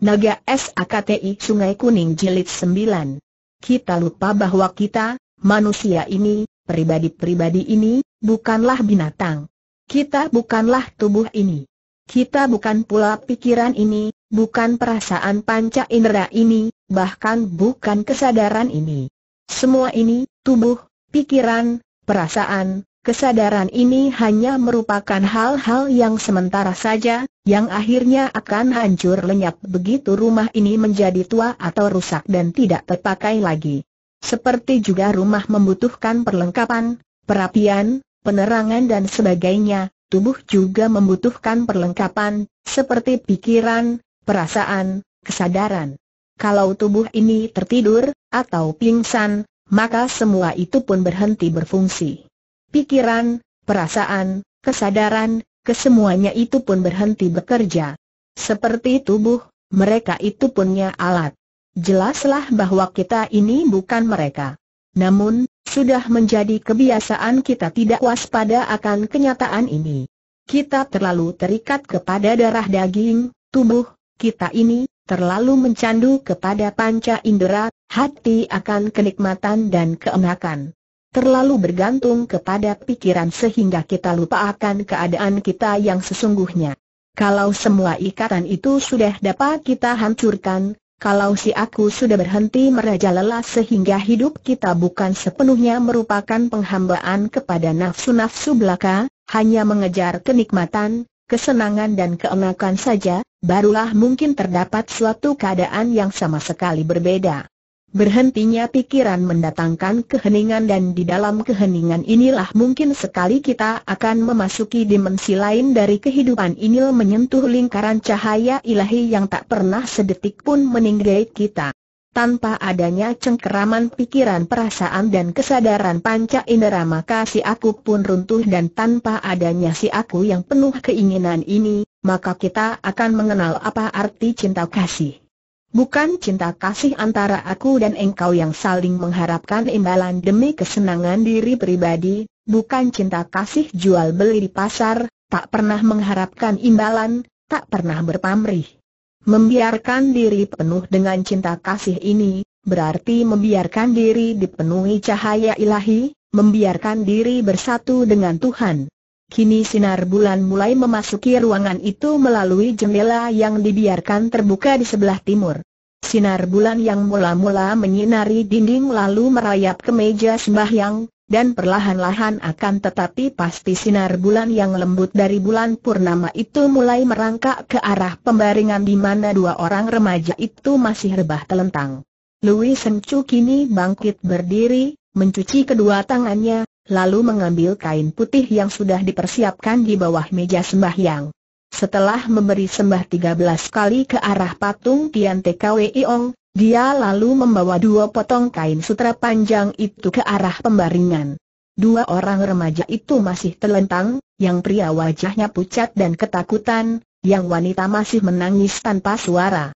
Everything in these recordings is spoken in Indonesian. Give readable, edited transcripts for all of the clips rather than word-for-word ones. Naga SAKTI Sungai Kuning Jilid 9. Kita lupa bahwa kita, manusia ini, pribadi-pribadi ini, bukanlah binatang. Kita bukanlah tubuh ini. Kita bukan pula pikiran ini, bukan perasaan panca indera ini, bahkan bukan kesadaran ini. Semua ini, tubuh, pikiran, perasaan, kesadaran ini hanya merupakan hal-hal yang sementara saja, yang akhirnya akan hancur lenyap begitu rumah ini menjadi tua atau rusak dan tidak terpakai lagi. Seperti juga rumah membutuhkan perlengkapan, perapian, penerangan dan sebagainya, tubuh juga membutuhkan perlengkapan, seperti pikiran, perasaan, kesadaran. Kalau tubuh ini tertidur, atau pingsan, maka semua itu pun berhenti berfungsi. Pikiran, perasaan, kesadaran, kesemuanya itu pun berhenti bekerja. Seperti tubuh, mereka itu punya alat. Jelaslah bahwa kita ini bukan mereka. Namun, sudah menjadi kebiasaan kita tidak waspada akan kenyataan ini. Kita terlalu terikat kepada darah daging, tubuh, kita ini, terlalu mencandu kepada panca indera, hati akan kenikmatan dan keenakan. Terlalu bergantung kepada pikiran sehingga kita lupa akan keadaan kita yang sesungguhnya. Kalau semua ikatan itu sudah dapat kita hancurkan, kalau si aku sudah berhenti merajalela sehingga hidup kita bukan sepenuhnya merupakan penghambaan kepada nafsu-nafsu belaka, hanya mengejar kenikmatan, kesenangan dan keenakan saja, barulah mungkin terdapat suatu keadaan yang sama sekali berbeda. Berhentinya pikiran mendatangkan keheningan dan di dalam keheningan inilah mungkin sekali kita akan memasuki dimensi lain dari kehidupan ini menyentuh lingkaran cahaya ilahi yang tak pernah sedetik pun meninggalkan kita. Tanpa adanya cengkeraman pikiran, perasaan dan kesadaran panca indera maka si aku pun runtuh dan tanpa adanya si aku yang penuh keinginan ini, maka kita akan mengenal apa arti cinta kasih. Bukan cinta kasih antara aku dan engkau yang saling mengharapkan imbalan demi kesenangan diri pribadi, bukan cinta kasih jual beli di pasar, tak pernah mengharapkan imbalan, tak pernah berpamrih. Membiarkan diri penuh dengan cinta kasih ini, berarti membiarkan diri dipenuhi cahaya ilahi, membiarkan diri bersatu dengan Tuhan. Kini sinar bulan mulai memasuki ruangan itu melalui jendela yang dibiarkan terbuka di sebelah timur. Sinar bulan yang mula-mula menyinari dinding lalu merayap ke meja sembahyang, dan perlahan-lahan akan tetapi pasti sinar bulan yang lembut dari bulan purnama itu mulai merangkak ke arah pembaringan di mana dua orang remaja itu masih rebah telentang. Lui Sengcu kini bangkit berdiri, mencuci kedua tangannya, lalu mengambil kain putih yang sudah dipersiapkan di bawah meja sembahyang. Setelah memberi sembah 13 kali ke arah patung Tian Teng Wi Yong, dia lalu membawa dua potong kain sutra panjang itu ke arah pembaringan. Dua orang remaja itu masih telentang, yang pria wajahnya pucat dan ketakutan, yang wanita masih menangis tanpa suara.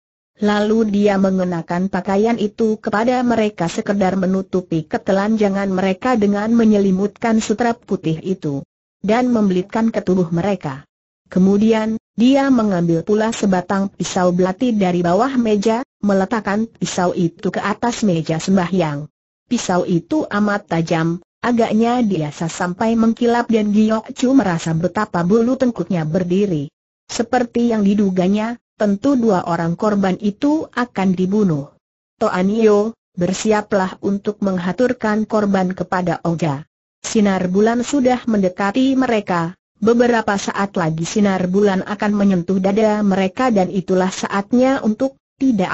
Lalu dia mengenakan pakaian itu kepada mereka sekedar menutupi ketelanjangan mereka dengan menyelimutkan sutra putih itu dan membelitkan ke tubuh mereka. Kemudian, dia mengambil pula sebatang pisau belati dari bawah meja, meletakkan pisau itu ke atas meja sembahyang. Pisau itu amat tajam, agaknya biasa sampai mengkilap dan Giok Cu merasa betapa bulu tengkuknya berdiri. Seperti yang diduganya, tentu dua orang korban itu akan dibunuh. Toanio, bersiaplah untuk menghaturkan korban kepada Oga. Sinar bulan sudah mendekati mereka. Beberapa saat lagi sinar bulan akan menyentuh dada mereka dan itulah saatnya untuk tidak.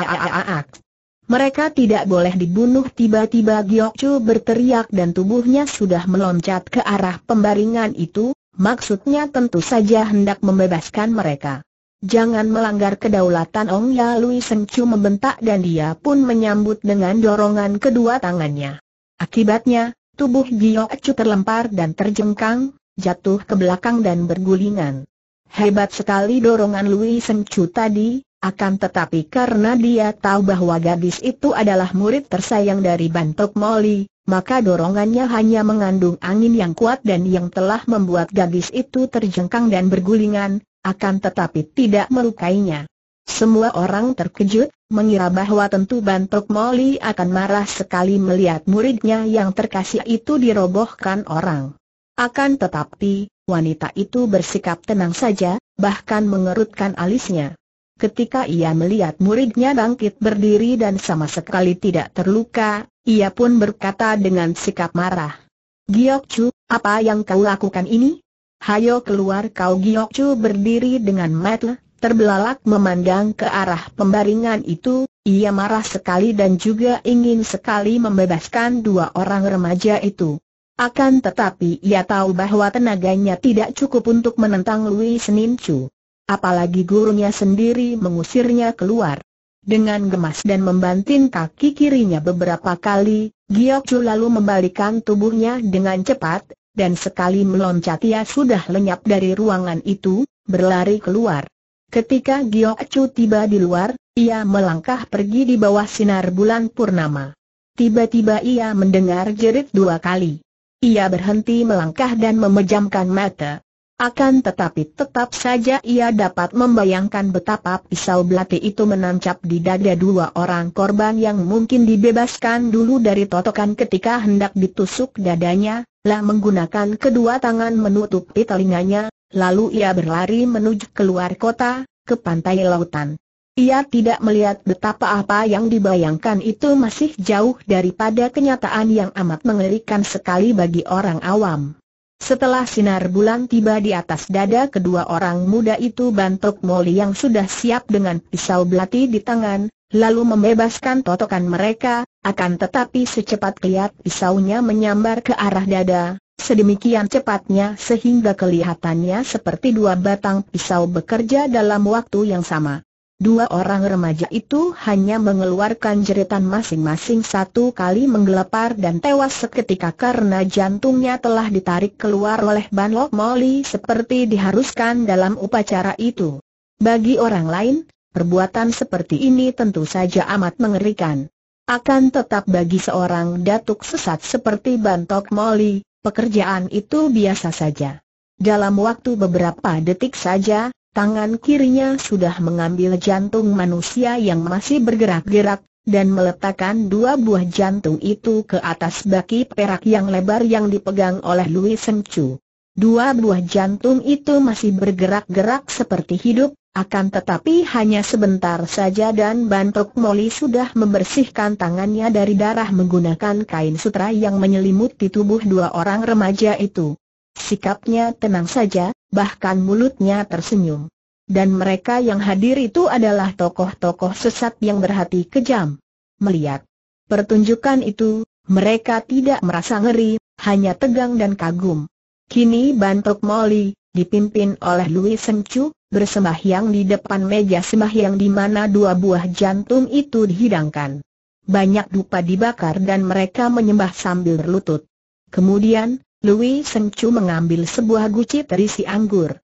Mereka tidak boleh dibunuh. Tiba-tiba Giok Cu berteriak dan tubuhnya sudah meloncat ke arah pembaringan itu. Maksudnya tentu saja hendak membebaskan mereka. Jangan melanggar kedaulatan Ong Ya. Lui Sengcu membentak dan dia pun menyambut dengan dorongan kedua tangannya. Akibatnya, tubuh Giok Cu terlempar dan terjengkang, jatuh ke belakang dan bergulingan. Hebat sekali dorongan Lui Sengcu tadi, akan tetapi karena dia tahu bahwa gadis itu adalah murid tersayang dari Bantok Moli, maka dorongannya hanya mengandung angin yang kuat dan yang telah membuat gadis itu terjengkang dan bergulingan, akan tetapi tidak melukainya. Semua orang terkejut, mengira bahwa tentu Bantok Moli akan marah sekali melihat muridnya yang terkasih itu dirobohkan orang. Akan tetapi, wanita itu bersikap tenang saja, bahkan mengerutkan alisnya. Ketika ia melihat muridnya bangkit berdiri dan sama sekali tidak terluka, ia pun berkata dengan sikap marah, "Giok Cu, apa yang kau lakukan ini? Hayo keluar kau!" Giok Cu berdiri dengan mata terbelalak memandang ke arah pembaringan itu. Ia marah sekali dan juga ingin sekali membebaskan dua orang remaja itu. Akan tetapi ia tahu bahwa tenaganya tidak cukup untuk menentang Lui Sengcu. Apalagi gurunya sendiri mengusirnya keluar. Dengan gemas dan membanting kaki kirinya beberapa kali, Giok Cu lalu membalikkan tubuhnya dengan cepat, dan sekali meloncat ia sudah lenyap dari ruangan itu, berlari keluar. Ketika Giok Cu tiba di luar, ia melangkah pergi di bawah sinar bulan purnama. Tiba-tiba ia mendengar jerit dua kali. Ia berhenti melangkah dan memejamkan mata. Akan tetapi tetap saja ia dapat membayangkan betapa pisau belati itu menancap di dada dua orang korban yang mungkin dibebaskan dulu dari totokan ketika hendak ditusuk dadanya, lah menggunakan kedua tangan menutupi telinganya. Lalu ia berlari menuju keluar kota, ke pantai lautan. Ia tidak melihat betapa apa yang dibayangkan itu masih jauh daripada kenyataan yang amat mengerikan sekali bagi orang awam. Setelah sinar bulan tiba di atas dada kedua orang muda itu, Bantok Moli yang sudah siap dengan pisau belati di tangan, lalu membebaskan totokan mereka. Akan tetapi secepat kilat pisaunya menyambar ke arah dada, sedemikian cepatnya sehingga kelihatannya seperti dua batang pisau bekerja dalam waktu yang sama. Dua orang remaja itu hanya mengeluarkan jeritan masing-masing satu kali, menggelepar dan tewas seketika karena jantungnya telah ditarik keluar oleh Bantok Moli seperti diharuskan dalam upacara itu. Bagi orang lain, perbuatan seperti ini tentu saja amat mengerikan. Akan tetap bagi seorang datuk sesat seperti Bantok Moli, pekerjaan itu biasa saja. Dalam waktu beberapa detik saja, tangan kirinya sudah mengambil jantung manusia yang masih bergerak-gerak, dan meletakkan dua buah jantung itu ke atas baki perak yang lebar yang dipegang oleh Lui Sengcu. Dua buah jantung itu masih bergerak-gerak seperti hidup, akan tetapi hanya sebentar saja, dan Bantok Moli sudah membersihkan tangannya dari darah menggunakan kain sutra yang menyelimuti tubuh dua orang remaja itu. Sikapnya tenang saja, bahkan mulutnya tersenyum. Dan mereka yang hadir itu adalah tokoh-tokoh sesat yang berhati kejam. Melihat pertunjukan itu, mereka tidak merasa ngeri, hanya tegang dan kagum. Kini Bantok Moli, dipimpin oleh Lui Sengcu, bersembahyang di depan meja sembahyang di mana dua buah jantung itu dihidangkan. Banyak dupa dibakar dan mereka menyembah sambil berlutut. Kemudian, Lui Sengcu mengambil sebuah guci terisi anggur.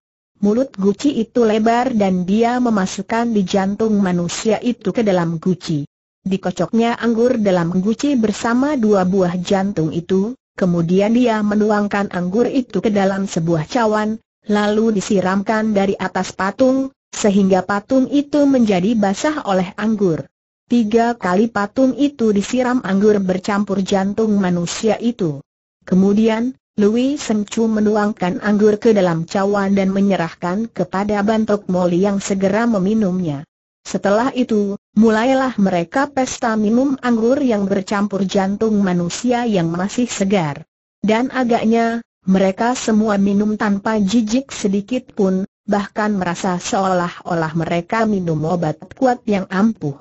Mulut guci itu lebar dan dia memasukkan di jantung manusia itu ke dalam guci. Dikocoknya anggur dalam guci bersama dua buah jantung itu. Kemudian dia menuangkan anggur itu ke dalam sebuah cawan, lalu disiramkan dari atas patung, sehingga patung itu menjadi basah oleh anggur. Tiga kali patung itu disiram anggur bercampur jantung manusia itu. Kemudian, Lui Sengcu menuangkan anggur ke dalam cawan dan menyerahkan kepada Bantok Moli yang segera meminumnya. Setelah itu, mulailah mereka pesta minum anggur yang bercampur jantung manusia yang masih segar. Dan agaknya, mereka semua minum tanpa jijik sedikit pun, bahkan merasa seolah-olah mereka minum obat kuat yang ampuh.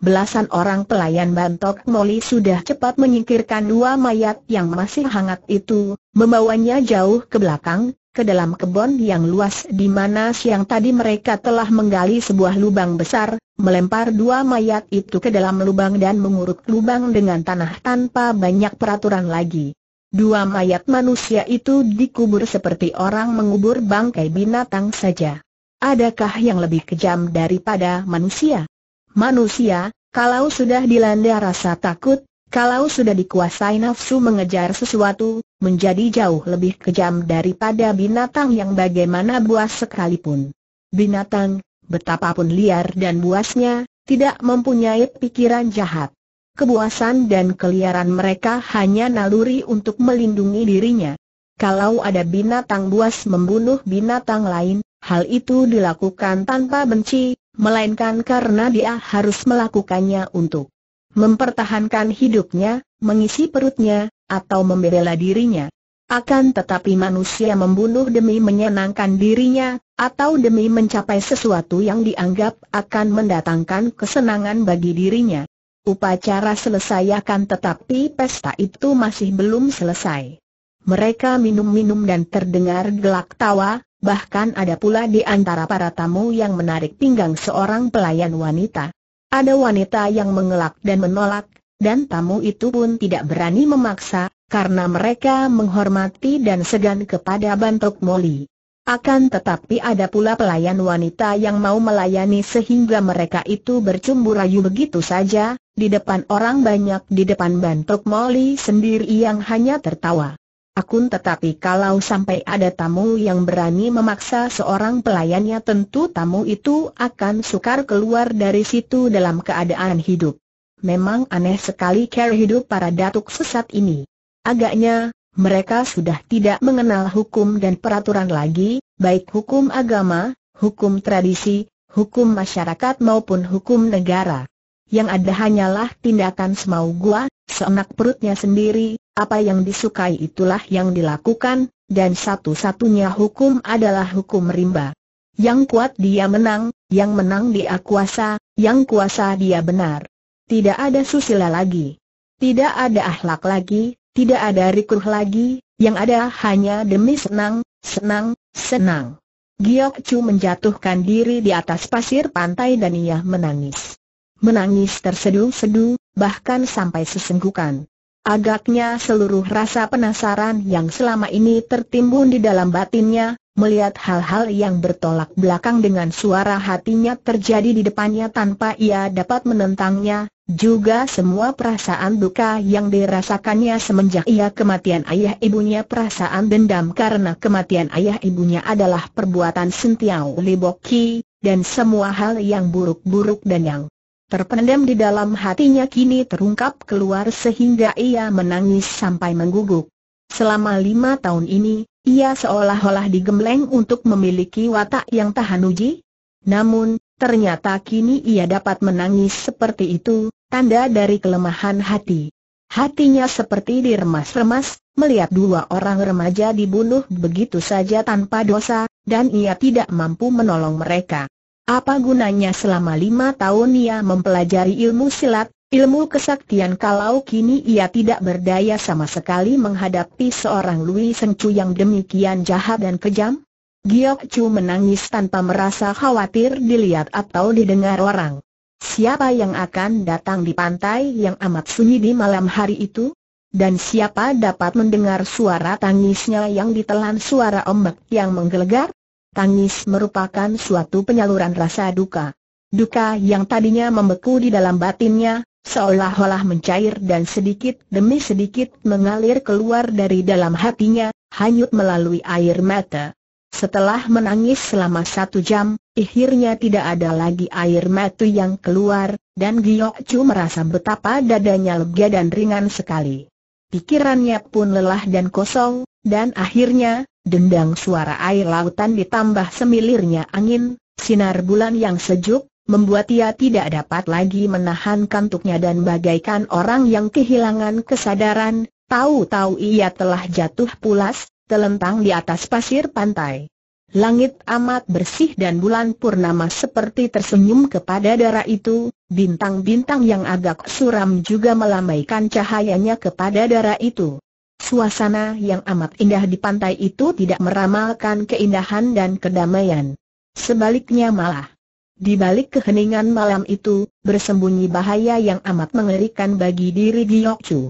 Belasan orang pelayan Bantok Moli sudah cepat menyingkirkan dua mayat yang masih hangat itu, membawanya jauh ke belakang, ke dalam kebun yang luas di mana siang tadi mereka telah menggali sebuah lubang besar, melempar dua mayat itu ke dalam lubang dan menguruk lubang dengan tanah tanpa banyak peraturan lagi. Dua mayat manusia itu dikubur seperti orang mengubur bangkai binatang saja. Adakah yang lebih kejam daripada manusia? Manusia, kalau sudah dilanda rasa takut, kalau sudah dikuasai nafsu mengejar sesuatu, menjadi jauh lebih kejam daripada binatang yang bagaimana buas sekalipun. Binatang, betapapun liar dan buasnya, tidak mempunyai pikiran jahat. Kebuasan dan keliaran mereka hanya naluri untuk melindungi dirinya. Kalau ada binatang buas membunuh binatang lain, hal itu dilakukan tanpa benci, melainkan karena dia harus melakukannya untuk mempertahankan hidupnya, mengisi perutnya, atau membela dirinya. Akan tetapi manusia membunuh demi menyenangkan dirinya, atau demi mencapai sesuatu yang dianggap akan mendatangkan kesenangan bagi dirinya. Upacara selesai akan tetapi pesta itu masih belum selesai. Mereka minum-minum dan terdengar gelak tawa, bahkan ada pula di antara para tamu yang menarik pinggang seorang pelayan wanita. Ada wanita yang mengelak dan menolak, dan tamu itu pun tidak berani memaksa, karena mereka menghormati dan segan kepada Bantok Moli. Akan tetapi ada pula pelayan wanita yang mau melayani sehingga mereka itu bercumbu rayu begitu saja, di depan orang banyak, di depan Bantok Moli sendiri yang hanya tertawa. Akun tetapi kalau sampai ada tamu yang berani memaksa seorang pelayannya, tentu tamu itu akan sukar keluar dari situ dalam keadaan hidup. Memang aneh sekali cara hidup para datuk sesat ini. Agaknya, mereka sudah tidak mengenal hukum dan peraturan lagi, baik hukum agama, hukum tradisi, hukum masyarakat maupun hukum negara. Yang ada hanyalah tindakan semau gua, seenak perutnya sendiri, apa yang disukai itulah yang dilakukan, dan satu-satunya hukum adalah hukum rimba. Yang kuat dia menang, yang menang dia kuasa, yang kuasa dia benar. Tidak ada susila lagi. Tidak ada akhlak lagi. Tidak ada rikuh lagi, yang ada hanya demi senang, senang, senang. Giok Cu menjatuhkan diri di atas pasir pantai dan ia menangis. Menangis terseduh-seduh, bahkan sampai sesenggukan. Agaknya seluruh rasa penasaran yang selama ini tertimbun di dalam batinnya, melihat hal-hal yang bertolak belakang dengan suara hatinya terjadi di depannya tanpa ia dapat menentangnya. Juga semua perasaan duka yang dirasakannya semenjak ia kematian ayah ibunya, perasaan dendam karena kematian ayah ibunya adalah perbuatan Sin Tiao Liboki, dan semua hal yang buruk-buruk dan yang terpendam di dalam hatinya kini terungkap keluar sehingga ia menangis sampai mengguguk. Selama 5 tahun ini, ia seolah-olah digembleng untuk memiliki watak yang tahan uji. Namun, ternyata kini ia dapat menangis seperti itu. Tanda dari kelemahan hati. Hatinya seperti diremas-remas, melihat 2 orang remaja dibunuh begitu saja tanpa dosa, dan ia tidak mampu menolong mereka. Apa gunanya selama 5 tahun ia mempelajari ilmu silat, ilmu kesaktian, kalau kini ia tidak berdaya sama sekali menghadapi seorang Lui Sengcu yang demikian jahat dan kejam? Giok Cu menangis tanpa merasa khawatir dilihat atau didengar orang. Siapa yang akan datang di pantai yang amat sunyi di malam hari itu? Dan siapa dapat mendengar suara tangisnya yang ditelan suara ombak yang menggelegar? Tangis merupakan suatu penyaluran rasa duka. Duka yang tadinya membeku di dalam batinnya, seolah-olah mencair dan sedikit demi sedikit mengalir keluar dari dalam hatinya, hanyut melalui air mata. Setelah menangis selama 1 jam, akhirnya tidak ada lagi air mata yang keluar, dan Giok Cu merasa betapa dadanya lega dan ringan sekali. Pikirannya pun lelah dan kosong, dan akhirnya, dendang suara air lautan ditambah semilirnya angin, sinar bulan yang sejuk, membuat ia tidak dapat lagi menahan kantuknya dan bagaikan orang yang kehilangan kesadaran, tahu-tahu ia telah jatuh pulas, telentang di atas pasir pantai. Langit amat bersih dan bulan purnama seperti tersenyum kepada darah itu, bintang-bintang yang agak suram juga melambaikan cahayanya kepada darah itu. Suasana yang amat indah di pantai itu tidak meramalkan keindahan dan kedamaian. Sebaliknya malah, di balik keheningan malam itu, bersembunyi bahaya yang amat mengerikan bagi diri Giok Cu.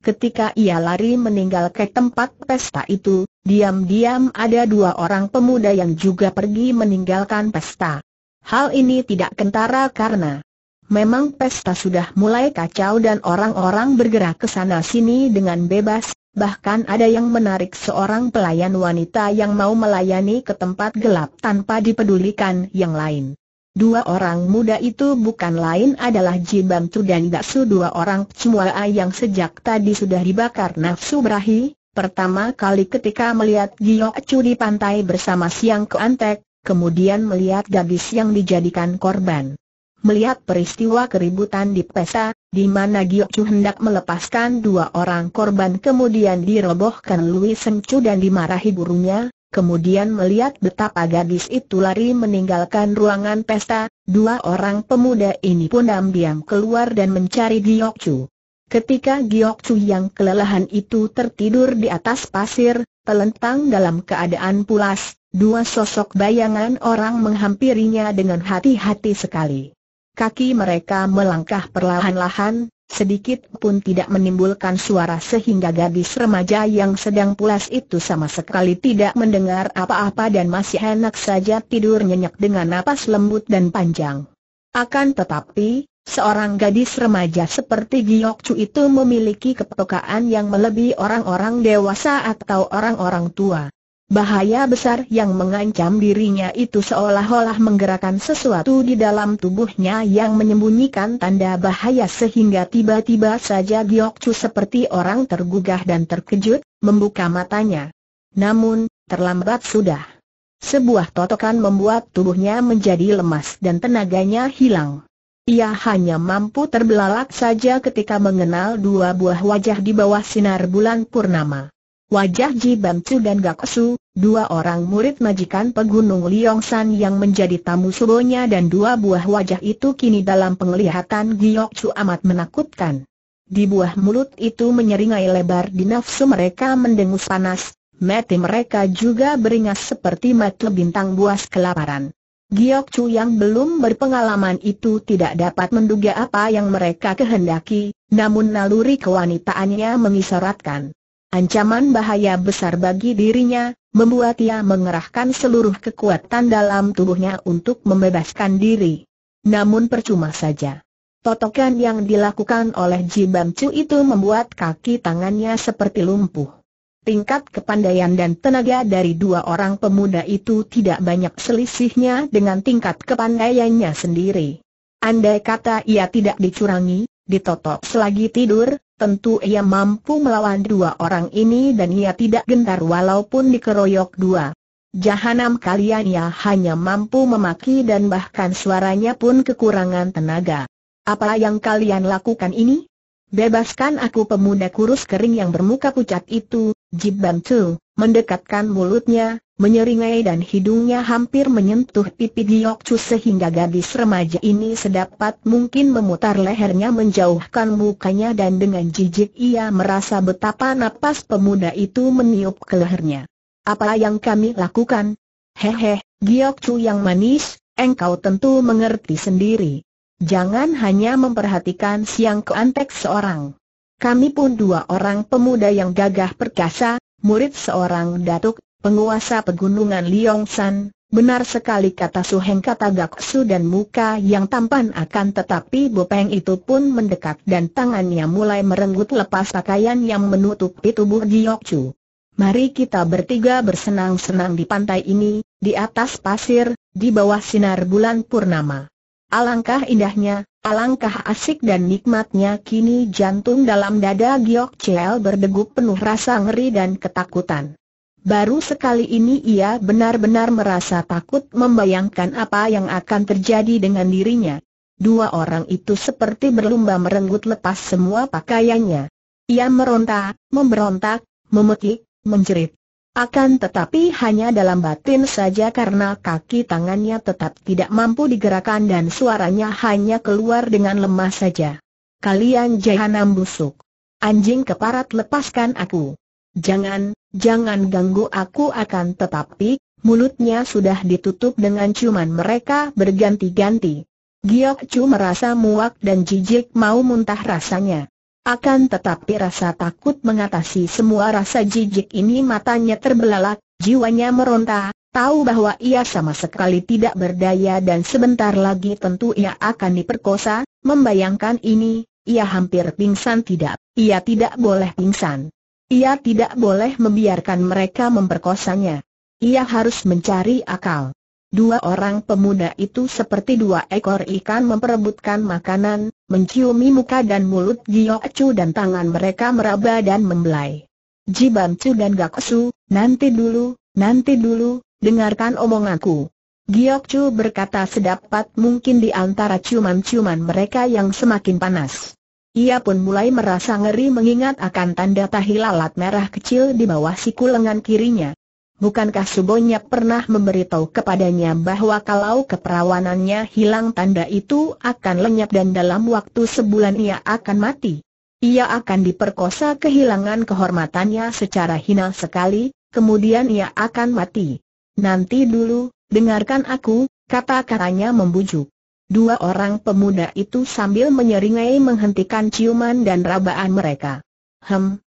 Ketika ia lari meninggalkan tempat pesta itu, diam-diam ada 2 orang pemuda yang juga pergi meninggalkan pesta. Hal ini tidak kentara karena memang pesta sudah mulai kacau dan orang-orang bergerak ke sana-sini dengan bebas, bahkan ada yang menarik seorang pelayan wanita yang mau melayani ke tempat gelap tanpa dipedulikan yang lain. Dua orang muda itu bukan lain adalah Ji Bancu dan Gaksu, dua orang pecua yang sejak tadi sudah dibakar nafsu berahi. Pertama kali ketika melihat Giok Cu di pantai bersama Siang Kuantek, kemudian melihat gadis yang dijadikan korban. Melihat peristiwa keributan di pesta, di mana Giok Cu hendak melepaskan dua orang korban kemudian dirobohkan Lui Sengcu dan dimarahi gurunya. Kemudian melihat betapa gadis itu lari meninggalkan ruangan pesta, dua orang pemuda ini pun diam-diam keluar dan mencari Giok Cu. Ketika Giok Cu yang kelelahan itu tertidur di atas pasir, telentang dalam keadaan pulas, dua sosok bayangan orang menghampirinya dengan hati-hati sekali. Kaki mereka melangkah perlahan-lahan, sedikit pun tidak menimbulkan suara sehingga gadis remaja yang sedang pulas itu sama sekali tidak mendengar apa-apa dan masih enak saja tidur nyenyak dengan napas lembut dan panjang. Akan tetapi, seorang gadis remaja seperti Giok Cu itu memiliki kepekaan yang melebihi orang-orang dewasa atau orang-orang tua. Bahaya besar yang mengancam dirinya itu seolah-olah menggerakkan sesuatu di dalam tubuhnya yang menyembunyikan tanda bahaya, sehingga tiba-tiba saja Giok Cu seperti orang tergugah dan terkejut, membuka matanya. Namun, terlambat sudah. Sebuah totokan membuat tubuhnya menjadi lemas dan tenaganya hilang. Ia hanya mampu terbelalak saja ketika mengenal dua buah wajah di bawah sinar bulan purnama. Wajah Ji Bancu dan Gaksu, dua orang murid majikan pegunung Liongsan yang menjadi tamu subonya, dan dua buah wajah itu kini dalam penglihatan Giok Cu amat menakutkan. Di buah mulut itu menyeringai lebar di nafsu mereka mendengus panas, mata mereka juga beringas seperti mata bintang buas kelaparan. Giok Cu yang belum berpengalaman itu tidak dapat menduga apa yang mereka kehendaki, namun naluri kewanitaannya mengisyaratkan ancaman bahaya besar bagi dirinya, membuat ia mengerahkan seluruh kekuatan dalam tubuhnya untuk membebaskan diri. Namun percuma saja. Totokan yang dilakukan oleh Ji Bancu itu membuat kaki tangannya seperti lumpuh. Tingkat kepandaian dan tenaga dari dua orang pemuda itu tidak banyak selisihnya dengan tingkat kepandaiannya sendiri. Andai kata ia tidak dicurangi, ditotok selagi tidur, tentu ia mampu melawan dua orang ini dan ia tidak gentar walaupun dikeroyok dua. Jahanam kalian, ia hanya mampu memaki dan bahkan suaranya pun kekurangan tenaga. Apa yang kalian lakukan ini? Bebaskan aku! Pemuda kurus kering yang bermuka pucat itu, Ji Bancu, mendekatkan mulutnya, menyeringai dan hidungnya hampir menyentuh pipi Giok Cu sehingga gadis remaja ini sedapat mungkin memutar lehernya menjauhkan mukanya, dan dengan jijik ia merasa betapa napas pemuda itu meniup ke lehernya. Apa yang kami lakukan? Hehe, Giok Cu yang manis, engkau tentu mengerti sendiri. Jangan hanya memperhatikan Siang Kuantek seorang. Kami pun dua orang pemuda yang gagah perkasa, murid seorang datuk, penguasa pegunungan Liongsan. Benar sekali kata Suheng, kata Gaksu, dan muka yang tampan akan tetapi bopeng itu pun mendekat dan tangannya mulai merenggut lepas pakaian yang menutupi tubuh Giok Cu. Mari kita bertiga bersenang-senang di pantai ini, di atas pasir, di bawah sinar bulan purnama. Alangkah indahnya, alangkah asik dan nikmatnya. Kini jantung dalam dada Giok Cu berdegup penuh rasa ngeri dan ketakutan. Baru sekali ini ia benar-benar merasa takut membayangkan apa yang akan terjadi dengan dirinya. Dua orang itu seperti berlomba merenggut lepas semua pakaiannya. Ia meronta, memberontak, memekik, menjerit. Akan tetapi hanya dalam batin saja karena kaki tangannya tetap tidak mampu digerakkan dan suaranya hanya keluar dengan lemah saja. Kalian jahanam busuk. Anjing keparat, lepaskan aku. Jangan, jangan ganggu aku. Akan tetapi, mulutnya sudah ditutup dengan ciuman mereka berganti-ganti. Giok Cu merasa muak dan jijik mau muntah rasanya. Akan tetapi rasa takut mengatasi semua rasa jijik ini, matanya terbelalak, jiwanya meronta, tahu bahwa ia sama sekali tidak berdaya dan sebentar lagi tentu ia akan diperkosa. Membayangkan ini, ia hampir pingsan. Tidak, ia tidak boleh pingsan. Ia tidak boleh membiarkan mereka memperkosanya. Ia harus mencari akal. Dua orang pemuda itu seperti dua ekor ikan memperebutkan makanan, menciumi muka dan mulut Giok Cu dan tangan mereka meraba dan membelai. Ji Bancu dan Gaksu, nanti dulu, dengarkan omonganku. Giok Cu berkata sedapat mungkin di antara ciuman-ciuman mereka yang semakin panas. Ia pun mulai merasa ngeri mengingat akan tanda tahi lalat merah kecil di bawah siku lengan kirinya. Bukankah Subonya pernah memberitahu kepadanya bahwa kalau keperawanannya hilang tanda itu akan lenyap dan dalam waktu sebulan ia akan mati? Ia akan diperkosa kehilangan kehormatannya secara hina sekali, kemudian ia akan mati. Nanti dulu, dengarkan aku, kata-katanya membujuk. Dua orang pemuda itu sambil menyeringai menghentikan ciuman dan rabaan mereka.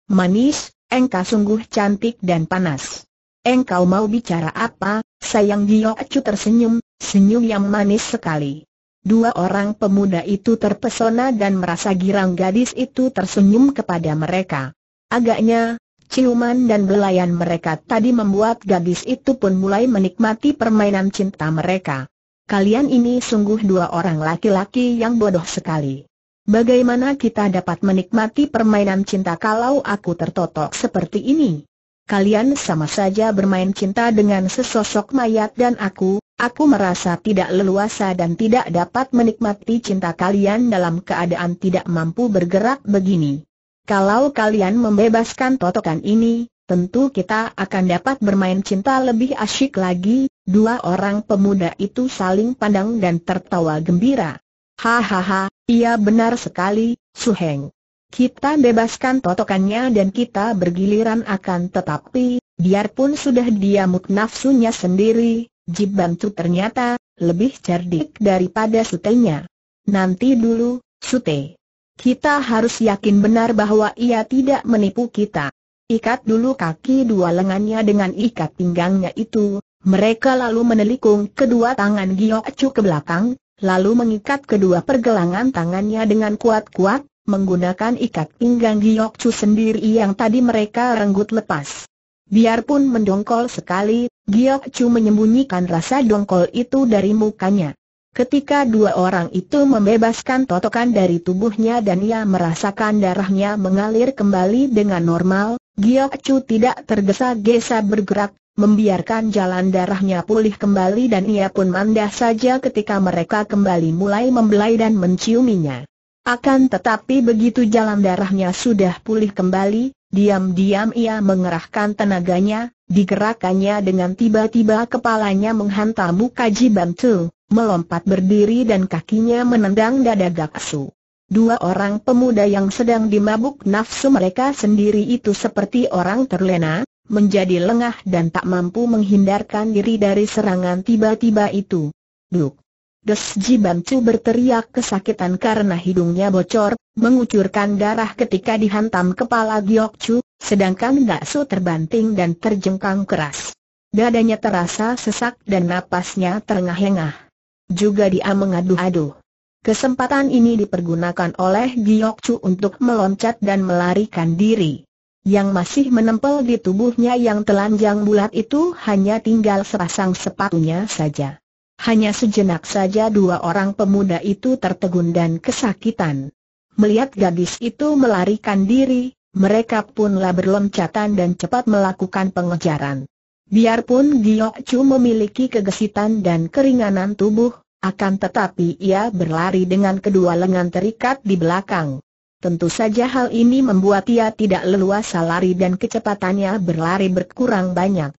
Manis, engkau sungguh cantik dan panas. Engkau mau bicara apa, sayang? Giok Cu tersenyum, senyum yang manis sekali. Dua orang pemuda itu terpesona dan merasa girang gadis itu tersenyum kepada mereka. Agaknya, ciuman dan belayan mereka tadi membuat gadis itu pun mulai menikmati permainan cinta mereka. Kalian ini sungguh dua orang laki-laki yang bodoh sekali. Bagaimana kita dapat menikmati permainan cinta kalau aku tertotok seperti ini? Kalian sama saja bermain cinta dengan sesosok mayat dan aku merasa tidak leluasa dan tidak dapat menikmati cinta kalian dalam keadaan tidak mampu bergerak begini. Kalau kalian membebaskan totokan ini, tentu kita akan dapat bermain cinta lebih asyik lagi. Dua orang pemuda itu saling pandang dan tertawa gembira. Hahaha, iya benar sekali, Suheng. Kita bebaskan totokannya dan kita bergiliran akan tetapi, biarpun sudah dia mut nafsunya sendiri, Ji Bancu ternyata lebih cerdik daripada Sutenya. Nanti dulu, Sute. Kita harus yakin benar bahwa ia tidak menipu kita. Ikat dulu kaki dua lengannya dengan ikat pinggangnya itu. Mereka lalu menelikung kedua tangan Giok Cu ke belakang, lalu mengikat kedua pergelangan tangannya dengan kuat-kuat, menggunakan ikat pinggang Giok Cu sendiri yang tadi mereka renggut lepas. Biarpun mendongkol sekali, Giok Cu menyembunyikan rasa dongkol itu dari mukanya. Ketika dua orang itu membebaskan totokan dari tubuhnya dan ia merasakan darahnya mengalir kembali dengan normal, Giok Cu tidak tergesa-gesa bergerak, membiarkan jalan darahnya pulih kembali dan ia pun mandah saja ketika mereka kembali mulai membelai dan menciuminya. Akan tetapi begitu jalan darahnya sudah pulih kembali, diam-diam ia mengerahkan tenaganya, digerakannya dengan tiba-tiba kepalanya menghantam muka Ji Bancu, melompat berdiri dan kakinya menendang dada Gaksu. Dua orang pemuda yang sedang dimabuk nafsu mereka sendiri itu seperti orang terlena, menjadi lengah dan tak mampu menghindarkan diri dari serangan tiba-tiba itu. Duk! Des! Ji Bancu berteriak kesakitan karena hidungnya bocor, mengucurkan darah ketika dihantam kepala Giok Cu, sedangkan Gaksu terbanting dan terjengkang keras. Dadanya terasa sesak dan napasnya terengah-engah. Juga dia mengadu-adu. Kesempatan ini dipergunakan oleh Giok Cu untuk meloncat dan melarikan diri. Yang masih menempel di tubuhnya yang telanjang bulat itu hanya tinggal sepasang sepatunya saja. Hanya sejenak saja dua orang pemuda itu tertegun dan kesakitan. Melihat gadis itu melarikan diri, mereka punlah berloncatan dan cepat melakukan pengejaran. Biarpun Giok Cu memiliki kegesitan dan keringanan tubuh, akan tetapi ia berlari dengan kedua lengan terikat di belakang. Tentu saja hal ini membuat ia tidak leluasa lari dan kecepatannya berlari berkurang banyak.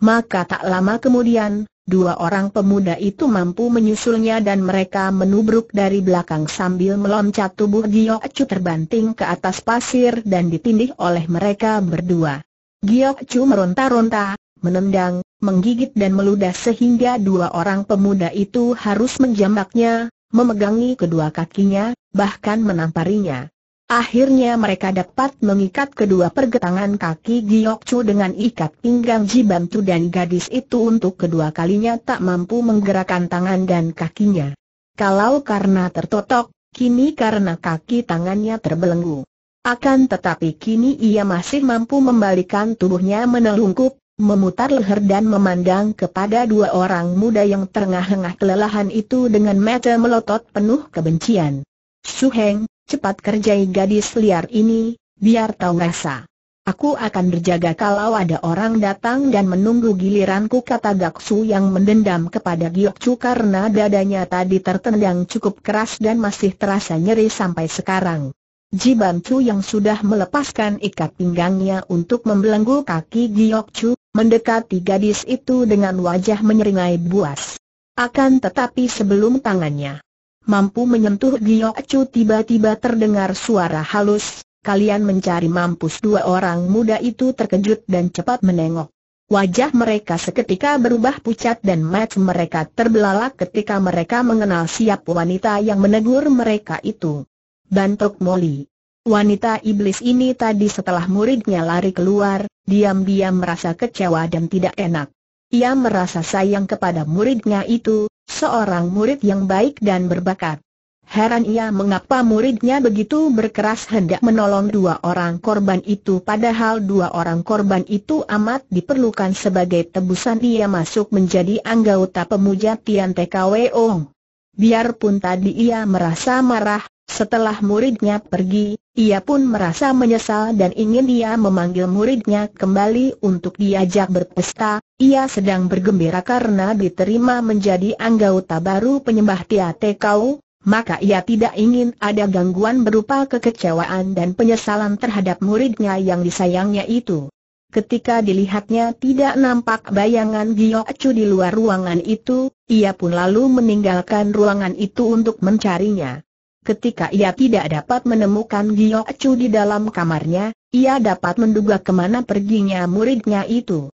Maka tak lama kemudian, dua orang pemuda itu mampu menyusulnya dan mereka menubruk dari belakang sambil meloncat. Tubuh Giok Cu terbanting ke atas pasir dan ditindih oleh mereka berdua. Giok Cu meronta-ronta, menendang, menggigit dan meludah sehingga dua orang pemuda itu harus menjambaknya, memegangi kedua kakinya, bahkan menamparinya. Akhirnya mereka dapat mengikat kedua pergelangan kaki Giok Cu dengan ikat pinggang Ji Bancu dan gadis itu untuk kedua kalinya tak mampu menggerakkan tangan dan kakinya. Kalau karena tertotok, kini karena kaki tangannya terbelenggu. Akan tetapi kini ia masih mampu membalikan tubuhnya menelungkup, memutar leher dan memandang kepada dua orang muda yang terengah-engah kelelahan itu dengan mata melotot penuh kebencian. "Su Heng, cepat kerjai gadis liar ini, biar tahu rasa. Aku akan berjaga kalau ada orang datang dan menunggu giliranku," kata Gaksu yang mendendam kepada Giok Cu karena dadanya tadi tertendang cukup keras dan masih terasa nyeri sampai sekarang. Ji Bancu yang sudah melepaskan ikat pinggangnya untuk membelenggu kaki Giok Cu, mendekati gadis itu dengan wajah menyeringai buas. Akan tetapi sebelum tangannya mampu menyentuh Giok Cu, tiba-tiba terdengar suara halus, "Kalian mencari mampus!" Dua orang muda itu terkejut dan cepat menengok. Wajah mereka seketika berubah pucat dan mata mereka terbelalak ketika mereka mengenal siapa wanita yang menegur mereka itu. Bantok Moli. Wanita iblis ini tadi setelah muridnya lari keluar, diam-diam merasa kecewa dan tidak enak. Ia merasa sayang kepada muridnya itu, seorang murid yang baik dan berbakat. Heran ia mengapa muridnya begitu berkeras hendak menolong dua orang korban itu, padahal dua orang korban itu amat diperlukan sebagai tebusan ia masuk menjadi anggota pemuja Tian Teng Wi Yong. Biarpun tadi ia merasa marah, setelah muridnya pergi, ia pun merasa menyesal dan ingin dia memanggil muridnya kembali untuk diajak berpesta. Ia sedang bergembira karena diterima menjadi anggota baru penyembah Tian Teng Wi, maka ia tidak ingin ada gangguan berupa kekecewaan dan penyesalan terhadap muridnya yang disayangnya itu. Ketika dilihatnya tidak nampak bayangan Giok Cu di luar ruangan itu, ia pun lalu meninggalkan ruangan itu untuk mencarinya. Ketika ia tidak dapat menemukan Giok Cu di dalam kamarnya, ia dapat menduga kemana perginya muridnya itu.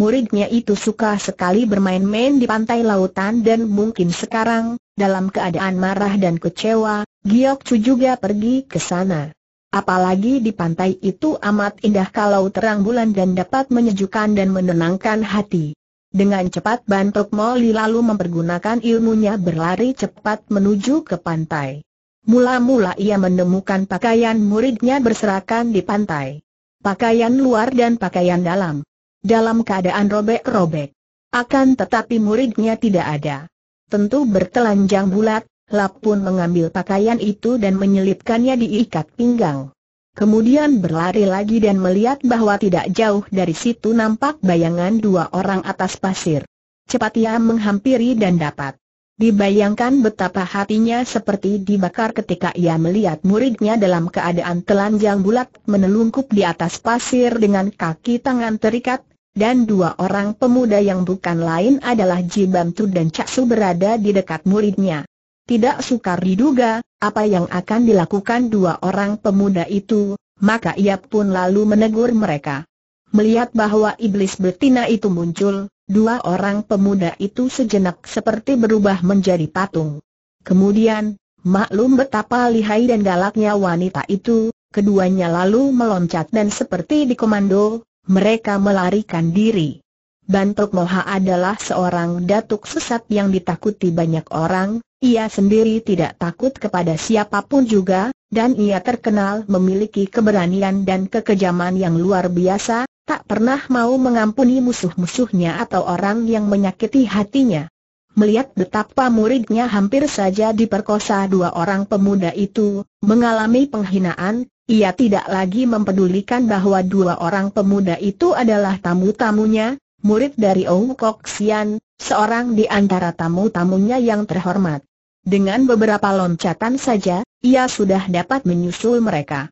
Muridnya itu suka sekali bermain-main di pantai lautan dan mungkin sekarang, dalam keadaan marah dan kecewa, Giok Cu juga pergi ke sana. Apalagi di pantai itu amat indah kalau terang bulan dan dapat menyejukkan dan menenangkan hati. Dengan cepat Bantok Moli lalu mempergunakan ilmunya berlari cepat menuju ke pantai. Mula-mula ia menemukan pakaian muridnya berserakan di pantai. Pakaian luar dan pakaian dalam. Dalam keadaan robek-robek. Akan tetapi muridnya tidak ada. Tentu bertelanjang bulat, Lap pun mengambil pakaian itu dan menyelipkannya di ikat pinggang. Kemudian berlari lagi dan melihat bahwa tidak jauh dari situ nampak bayangan dua orang atas pasir. Cepat ia menghampiri dan dapat dibayangkan betapa hatinya seperti dibakar ketika ia melihat muridnya dalam keadaan telanjang bulat menelungkup di atas pasir dengan kaki tangan terikat, dan dua orang pemuda yang bukan lain adalah Ji Bancu dan Gaksu berada di dekat muridnya. Tidak sukar diduga apa yang akan dilakukan dua orang pemuda itu, maka ia pun lalu menegur mereka. Melihat bahwa iblis betina itu muncul, dua orang pemuda itu sejenak seperti berubah menjadi patung. Kemudian, maklum betapa lihai dan galaknya wanita itu, keduanya lalu meloncat dan seperti dikomando, mereka melarikan diri. Bantok Moli adalah seorang datuk sesat yang ditakuti banyak orang, ia sendiri tidak takut kepada siapapun juga, dan ia terkenal memiliki keberanian dan kekejaman yang luar biasa. Tak pernah mau mengampuni musuh-musuhnya atau orang yang menyakiti hatinya. Melihat betapa muridnya hampir saja diperkosa dua orang pemuda itu, mengalami penghinaan, ia tidak lagi mempedulikan bahwa dua orang pemuda itu adalah tamu-tamunya, murid dari Ong Kok Sian, seorang di antara tamu-tamunya yang terhormat. Dengan beberapa loncatan saja, ia sudah dapat menyusul mereka.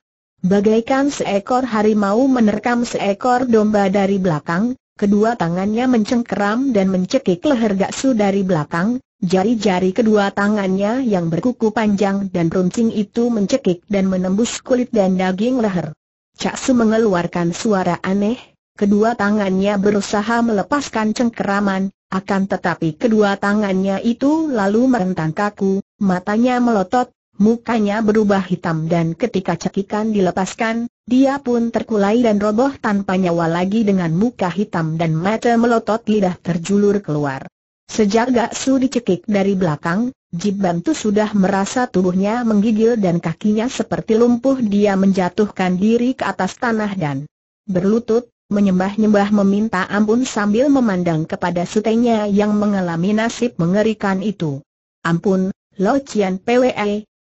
Bagaikan seekor harimau menerkam seekor domba dari belakang, kedua tangannya mencengkeram dan mencekik leher Gaksu dari belakang, jari-jari kedua tangannya yang berkuku panjang dan runcing itu mencekik dan menembus kulit dan daging leher. Gaksu mengeluarkan suara aneh, kedua tangannya berusaha melepaskan cengkeraman, akan tetapi kedua tangannya itu lalu merentang kaku, matanya melotot, mukanya berubah hitam dan ketika cekikan dilepaskan, dia pun terkulai dan roboh tanpa nyawa lagi dengan muka hitam dan mata melotot, lidah terjulur keluar. Sejak Gaksu dicekik dari belakang, Ji Bancu sudah merasa tubuhnya menggigil dan kakinya seperti lumpuh. Dia menjatuhkan diri ke atas tanah dan berlutut, menyembah-nyembah meminta ampun sambil memandang kepada sutenya yang mengalami nasib mengerikan itu. "Ampun, Lo Cian Pwe,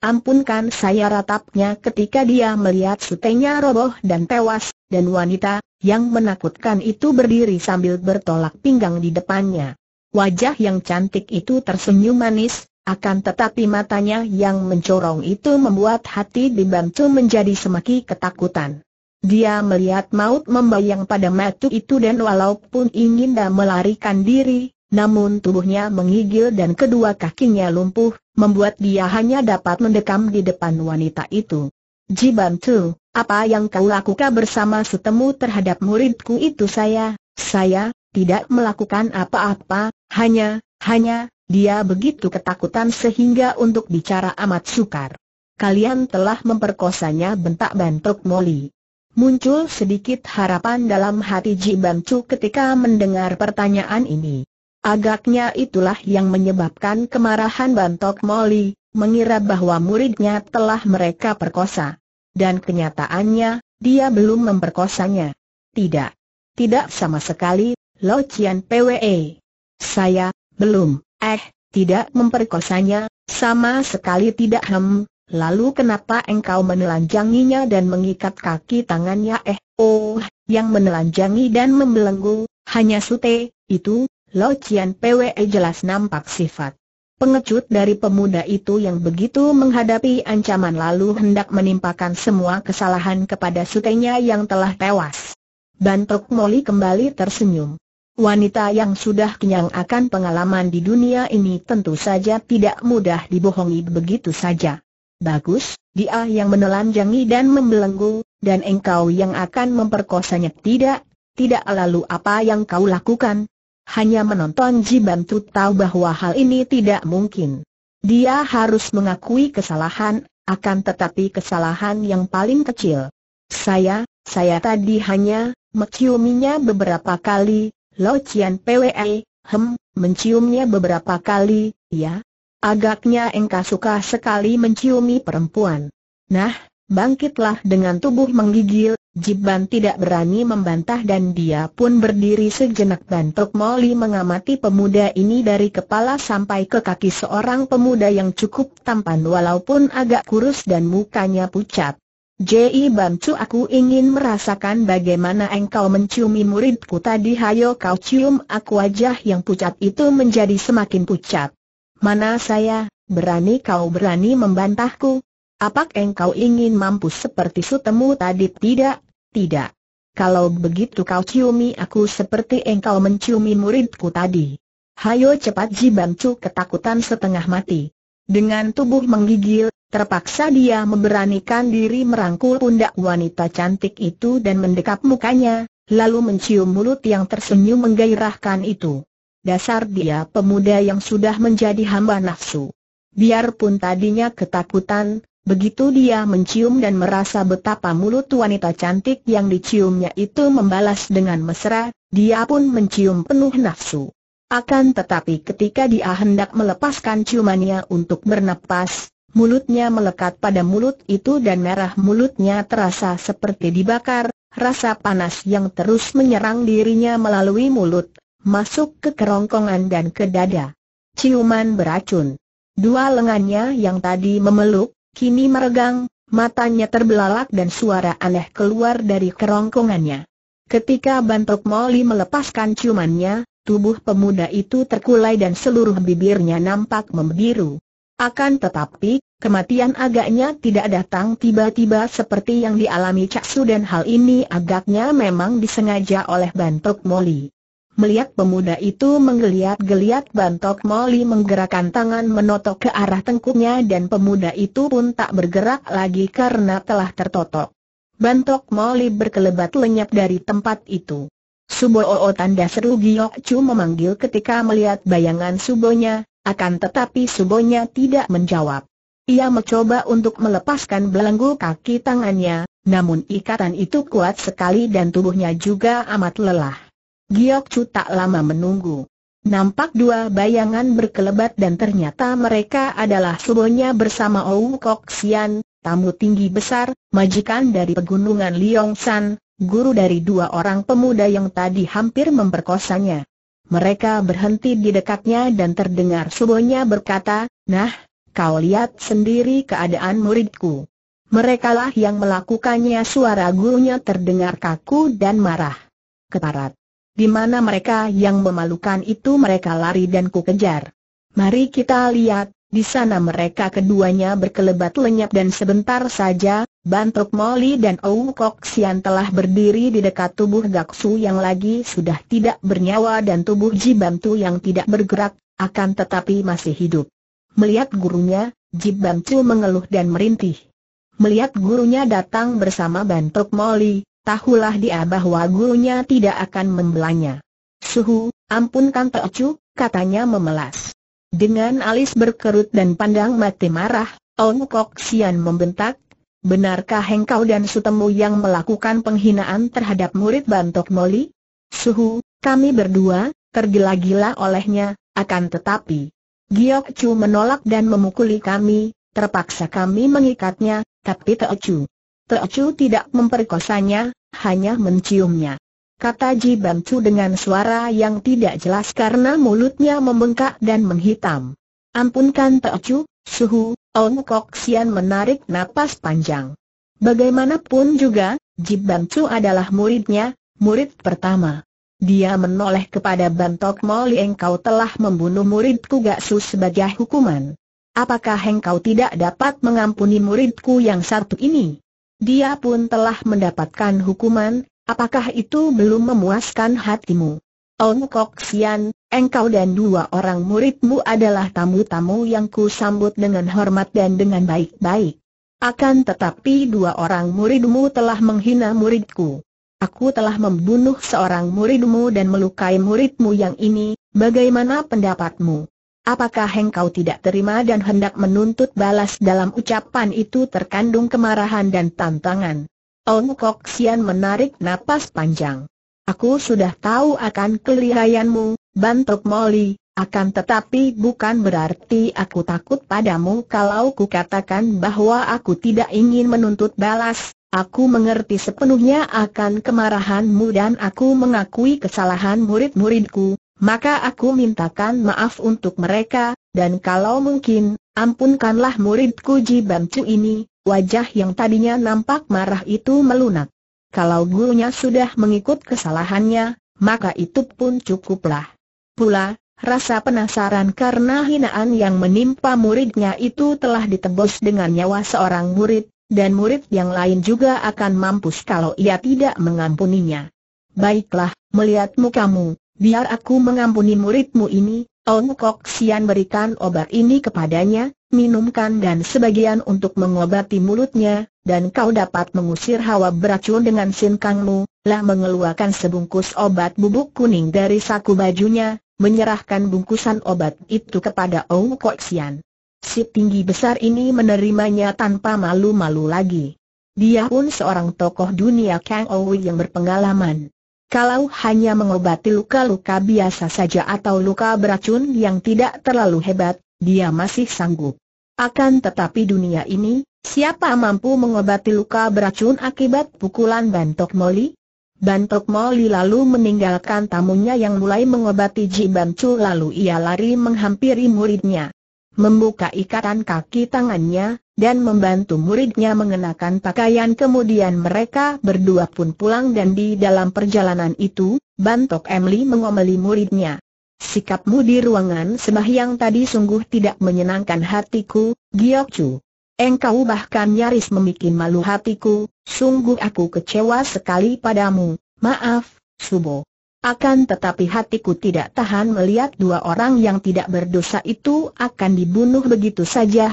ampunkan saya," ratapnya ketika dia melihat sutenya roboh dan tewas, dan wanita yang menakutkan itu berdiri sambil bertolak pinggang di depannya. Wajah yang cantik itu tersenyum manis, akan tetapi matanya yang mencorong itu membuat hati Ji Bancu menjadi semakin ketakutan. Dia melihat maut membayang pada matu itu dan walaupun ingin dia melarikan diri, namun tubuhnya menggigil dan kedua kakinya lumpuh, membuat dia hanya dapat mendekam di depan wanita itu. "Ji Bancu, apa yang kau lakukan bersama sutemu terhadap muridku itu?" Saya tidak melakukan apa-apa, hanya. Dia begitu ketakutan sehingga untuk bicara amat sukar. "Kalian telah memperkosanya," bentak Bantok Moli. Muncul sedikit harapan dalam hati Ji Bancu ketika mendengar pertanyaan ini. Agaknya itulah yang menyebabkan kemarahan Bantok Moli, mengira bahwa muridnya telah mereka perkosa. Dan kenyataannya, dia belum memperkosanya. Tidak sama sekali, Lo Cian Pwe. Saya belum. Tidak memperkosanya, sama sekali tidak. Lalu kenapa engkau menelanjanginya dan mengikat kaki tangannya? Yang menelanjangi dan membelenggu hanya sute itu, Lo Cian Pwe. Jelas nampak sifat pengecut dari pemuda itu yang begitu menghadapi ancaman lalu hendak menimpakan semua kesalahan kepada sutenya yang telah tewas. Bantok Moli kembali tersenyum. Wanita yang sudah kenyang akan pengalaman di dunia ini tentu saja tidak mudah dibohongi begitu saja. "Bagus, dia yang menelanjangi dan membelenggu, dan engkau yang akan memperkosanya." Tidak. Lalu apa yang kau lakukan? Hanya menonton. Ji Bancu tahu bahwa hal ini tidak mungkin. Dia harus mengakui kesalahan, akan tetapi kesalahan yang paling kecil. Saya tadi hanya menciuminya beberapa kali. Lo Cian Pwe, menciumnya beberapa kali, ya? Agaknya engkau suka sekali menciumi perempuan. Nah, bangkitlah dengan tubuh menggigil. Ji Bancu tidak berani membantah dan dia pun berdiri sejenak. Bantok Moli mengamati pemuda ini dari kepala sampai ke kaki, seorang pemuda yang cukup tampan walaupun agak kurus dan mukanya pucat. "Ji Bancu, aku ingin merasakan bagaimana engkau menciumi muridku tadi. Hayo kau cium aku." Wajah yang pucat itu menjadi semakin pucat. "Mana saya berani, kau berani membantahku? Apakah engkau ingin mampus seperti sutemu tadi?" Tidak. "Kalau begitu kau ciumi aku seperti engkau menciumi muridku tadi. Hayo cepat." Ji Bancu ketakutan setengah mati. Dengan tubuh menggigil, terpaksa dia memberanikan diri merangkul pundak wanita cantik itu dan mendekap mukanya, lalu mencium mulut yang tersenyum menggairahkan itu. Dasar dia pemuda yang sudah menjadi hamba nafsu. Biarpun tadinya ketakutan, begitu dia mencium dan merasa betapa mulut wanita cantik yang diciumnya itu membalas dengan mesra, dia pun mencium penuh nafsu. Akan tetapi ketika dia hendak melepaskan ciumannya untuk bernapas, mulutnya melekat pada mulut itu dan merah mulutnya terasa seperti dibakar. Rasa panas yang terus menyerang dirinya melalui mulut, masuk ke kerongkongan dan ke dada. Ciuman beracun. Dua lengannya yang tadi memeluk, kini meregang, matanya terbelalak dan suara aneh keluar dari kerongkongannya. Ketika Bantok Moli melepaskan ciumannya, tubuh pemuda itu terkulai dan seluruh bibirnya nampak membiru. Akan tetapi, kematian agaknya tidak datang tiba-tiba seperti yang dialami Gaksu, dan hal ini agaknya memang disengaja oleh Bantok Moli. Melihat pemuda itu menggeliat-geliat, Bantok Moli menggerakkan tangan menotok ke arah tengkuknya dan pemuda itu pun tak bergerak lagi karena telah tertotok. Bantok Moli berkelebat lenyap dari tempat itu. "Suboo," tanda seru Giok Cu memanggil ketika melihat bayangan Subonya. Akan tetapi Subonya tidak menjawab. Ia mencoba untuk melepaskan belenggu kaki tangannya, namun ikatan itu kuat sekali dan tubuhnya juga amat lelah. Giok Cu tak lama menunggu. Nampak dua bayangan berkelebat dan ternyata mereka adalah Subonya bersama Ong Kok Sian, tamu tinggi besar, majikan dari pegunungan Liong San, guru dari dua orang pemuda yang tadi hampir memperkosanya. Mereka berhenti di dekatnya dan terdengar subonya berkata, "Nah, kau lihat sendiri keadaan muridku. Merekalah yang melakukannya." Suara gurunya terdengar kaku dan marah. "Keparat. Di mana mereka yang memalukan itu?" "Mereka lari dan ku kejar." "Mari kita lihat." Di sana mereka keduanya berkelebat lenyap dan sebentar saja, Bantok Moli dan Ong Kok Sian telah berdiri di dekat tubuh Gaksu yang lagi sudah tidak bernyawa dan tubuh Ji Bancu yang tidak bergerak, akan tetapi masih hidup. Melihat gurunya, Ji Bancu mengeluh dan merintih. Melihat gurunya datang bersama Bantok Moli, tahulah dia bahwa gurunya tidak akan membelanya. "Suhu, ampunkan Teocu," katanya memelas. Dengan alis berkerut dan pandang mati marah, Ong Kok Sian membentak, "Benarkah engkau dan sutemu yang melakukan penghinaan terhadap murid Bantok Moli?" "Suhu, kami berdua tergila-gila olehnya, akan tetapi Giok Cu menolak dan memukuli kami, terpaksa kami mengikatnya, tapi Teocu tidak memperkosanya, hanya menciumnya," kata Ji Bancu dengan suara yang tidak jelas karena mulutnya membengkak dan menghitam. "Ampunkan Teocu, suhu." Ong Kok Sian menarik napas panjang. Bagaimanapun juga, Ji Bancu adalah muridnya, murid pertama. Dia menoleh kepada Bantok Moli, "Engkau telah membunuh muridku Gaksu sebagai hukuman. Apakah engkau tidak dapat mengampuni muridku yang satu ini? Dia pun telah mendapatkan hukuman, apakah itu belum memuaskan hatimu?" "Ong Kok Sian, engkau dan dua orang muridmu adalah tamu-tamu yang ku sambut dengan hormat dan dengan baik-baik. Akan tetapi dua orang muridmu telah menghina muridku. Aku telah membunuh seorang muridmu dan melukai muridmu yang ini, bagaimana pendapatmu? Apakah engkau tidak terima dan hendak menuntut balas?" Dalam ucapan itu terkandung kemarahan dan tantangan. Ong Kok Sian menarik napas panjang. "Aku sudah tahu akan kelihayanmu, Bantok Moli, akan tetapi bukan berarti aku takut padamu. Kalau ku katakan bahwa aku tidak ingin menuntut balas, aku mengerti sepenuhnya akan kemarahanmu dan aku mengakui kesalahan murid-muridku. Maka aku mintakan maaf untuk mereka, dan kalau mungkin, ampunkanlah muridku Ji Bancu ini." Wajah yang tadinya nampak marah itu melunak. Kalau gurunya sudah mengikut kesalahannya, maka itu pun cukuplah. Pula, rasa penasaran karena hinaan yang menimpa muridnya itu telah ditebus dengan nyawa seorang murid, dan murid yang lain juga akan mampus kalau ia tidak mengampuninya. "Baiklah, melihat mukamu, biar aku mengampuni muridmu ini." Ong Kok Sian berikan obat ini kepadanya, "Minumkan dan sebagian untuk mengobati mulutnya, dan kau dapat mengusir hawa beracun dengan sinkangmu." Lah mengeluarkan sebungkus obat bubuk kuning dari saku bajunya, menyerahkan bungkusan obat itu kepada Ong Kok Sian. Si tinggi besar ini menerimanya tanpa malu-malu lagi. Dia pun seorang tokoh dunia Kang Owi yang berpengalaman. Kalau hanya mengobati luka-luka biasa saja atau luka beracun yang tidak terlalu hebat, dia masih sanggup. Akan tetapi dunia ini, siapa mampu mengobati luka beracun akibat pukulan Bantok Moli? Bantok Moli lalu meninggalkan tamunya yang mulai mengobati Ji Bancu, lalu ia lari menghampiri muridnya, membuka ikatan kaki tangannya, dan membantu muridnya mengenakan pakaian. Kemudian mereka berdua pun pulang, dan di dalam perjalanan itu, Bantok Moli mengomeli muridnya. "Sikapmu di ruangan sembahyang tadi sungguh tidak menyenangkan hatiku, Giok Cu. Engkau bahkan nyaris membikin malu hatiku, sungguh aku kecewa sekali padamu." "Maaf, Subo. Akan tetapi hatiku tidak tahan melihat dua orang yang tidak berdosa itu akan dibunuh begitu saja."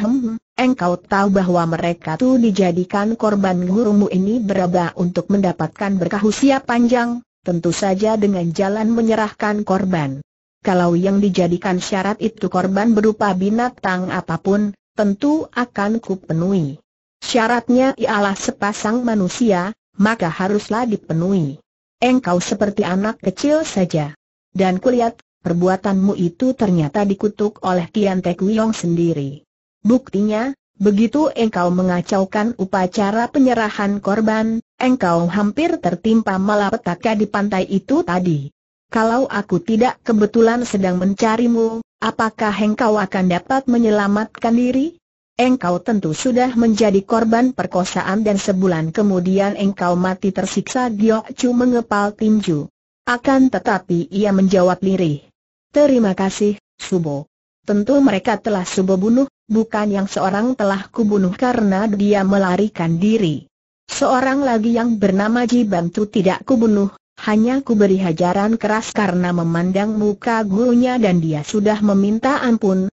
"Engkau tahu bahwa mereka itu dijadikan korban gurumu ini beraba untuk mendapatkan berkah usia panjang, tentu saja dengan jalan menyerahkan korban. Kalau yang dijadikan syarat itu korban berupa binatang apapun, tentu akan kupenuhi. Syaratnya ialah sepasang manusia, maka haruslah dipenuhi. Engkau seperti anak kecil saja. Dan kulihat, perbuatanmu itu ternyata dikutuk oleh Tian Teng Wi Yong sendiri. Buktinya, Begitu engkau mengacaukan upacara penyerahan korban, engkau hampir tertimpa malapetaka di pantai itu tadi. Kalau aku tidak kebetulan sedang mencarimu, apakah engkau akan dapat menyelamatkan diri? Engkau tentu sudah menjadi korban perkosaan dan sebulan kemudian engkau mati tersiksa. Giok Cu mengepal tinju. Akan tetapi ia menjawab lirih. Terima kasih, Subo. Tentu mereka telah Subo bunuh, bukan yang seorang telah kubunuh karena dia melarikan diri. Seorang lagi yang bernama Ji Bancu tidak kubunuh. Hanya ku beri hajaran keras karena memandang muka gurunya dan dia sudah meminta ampun.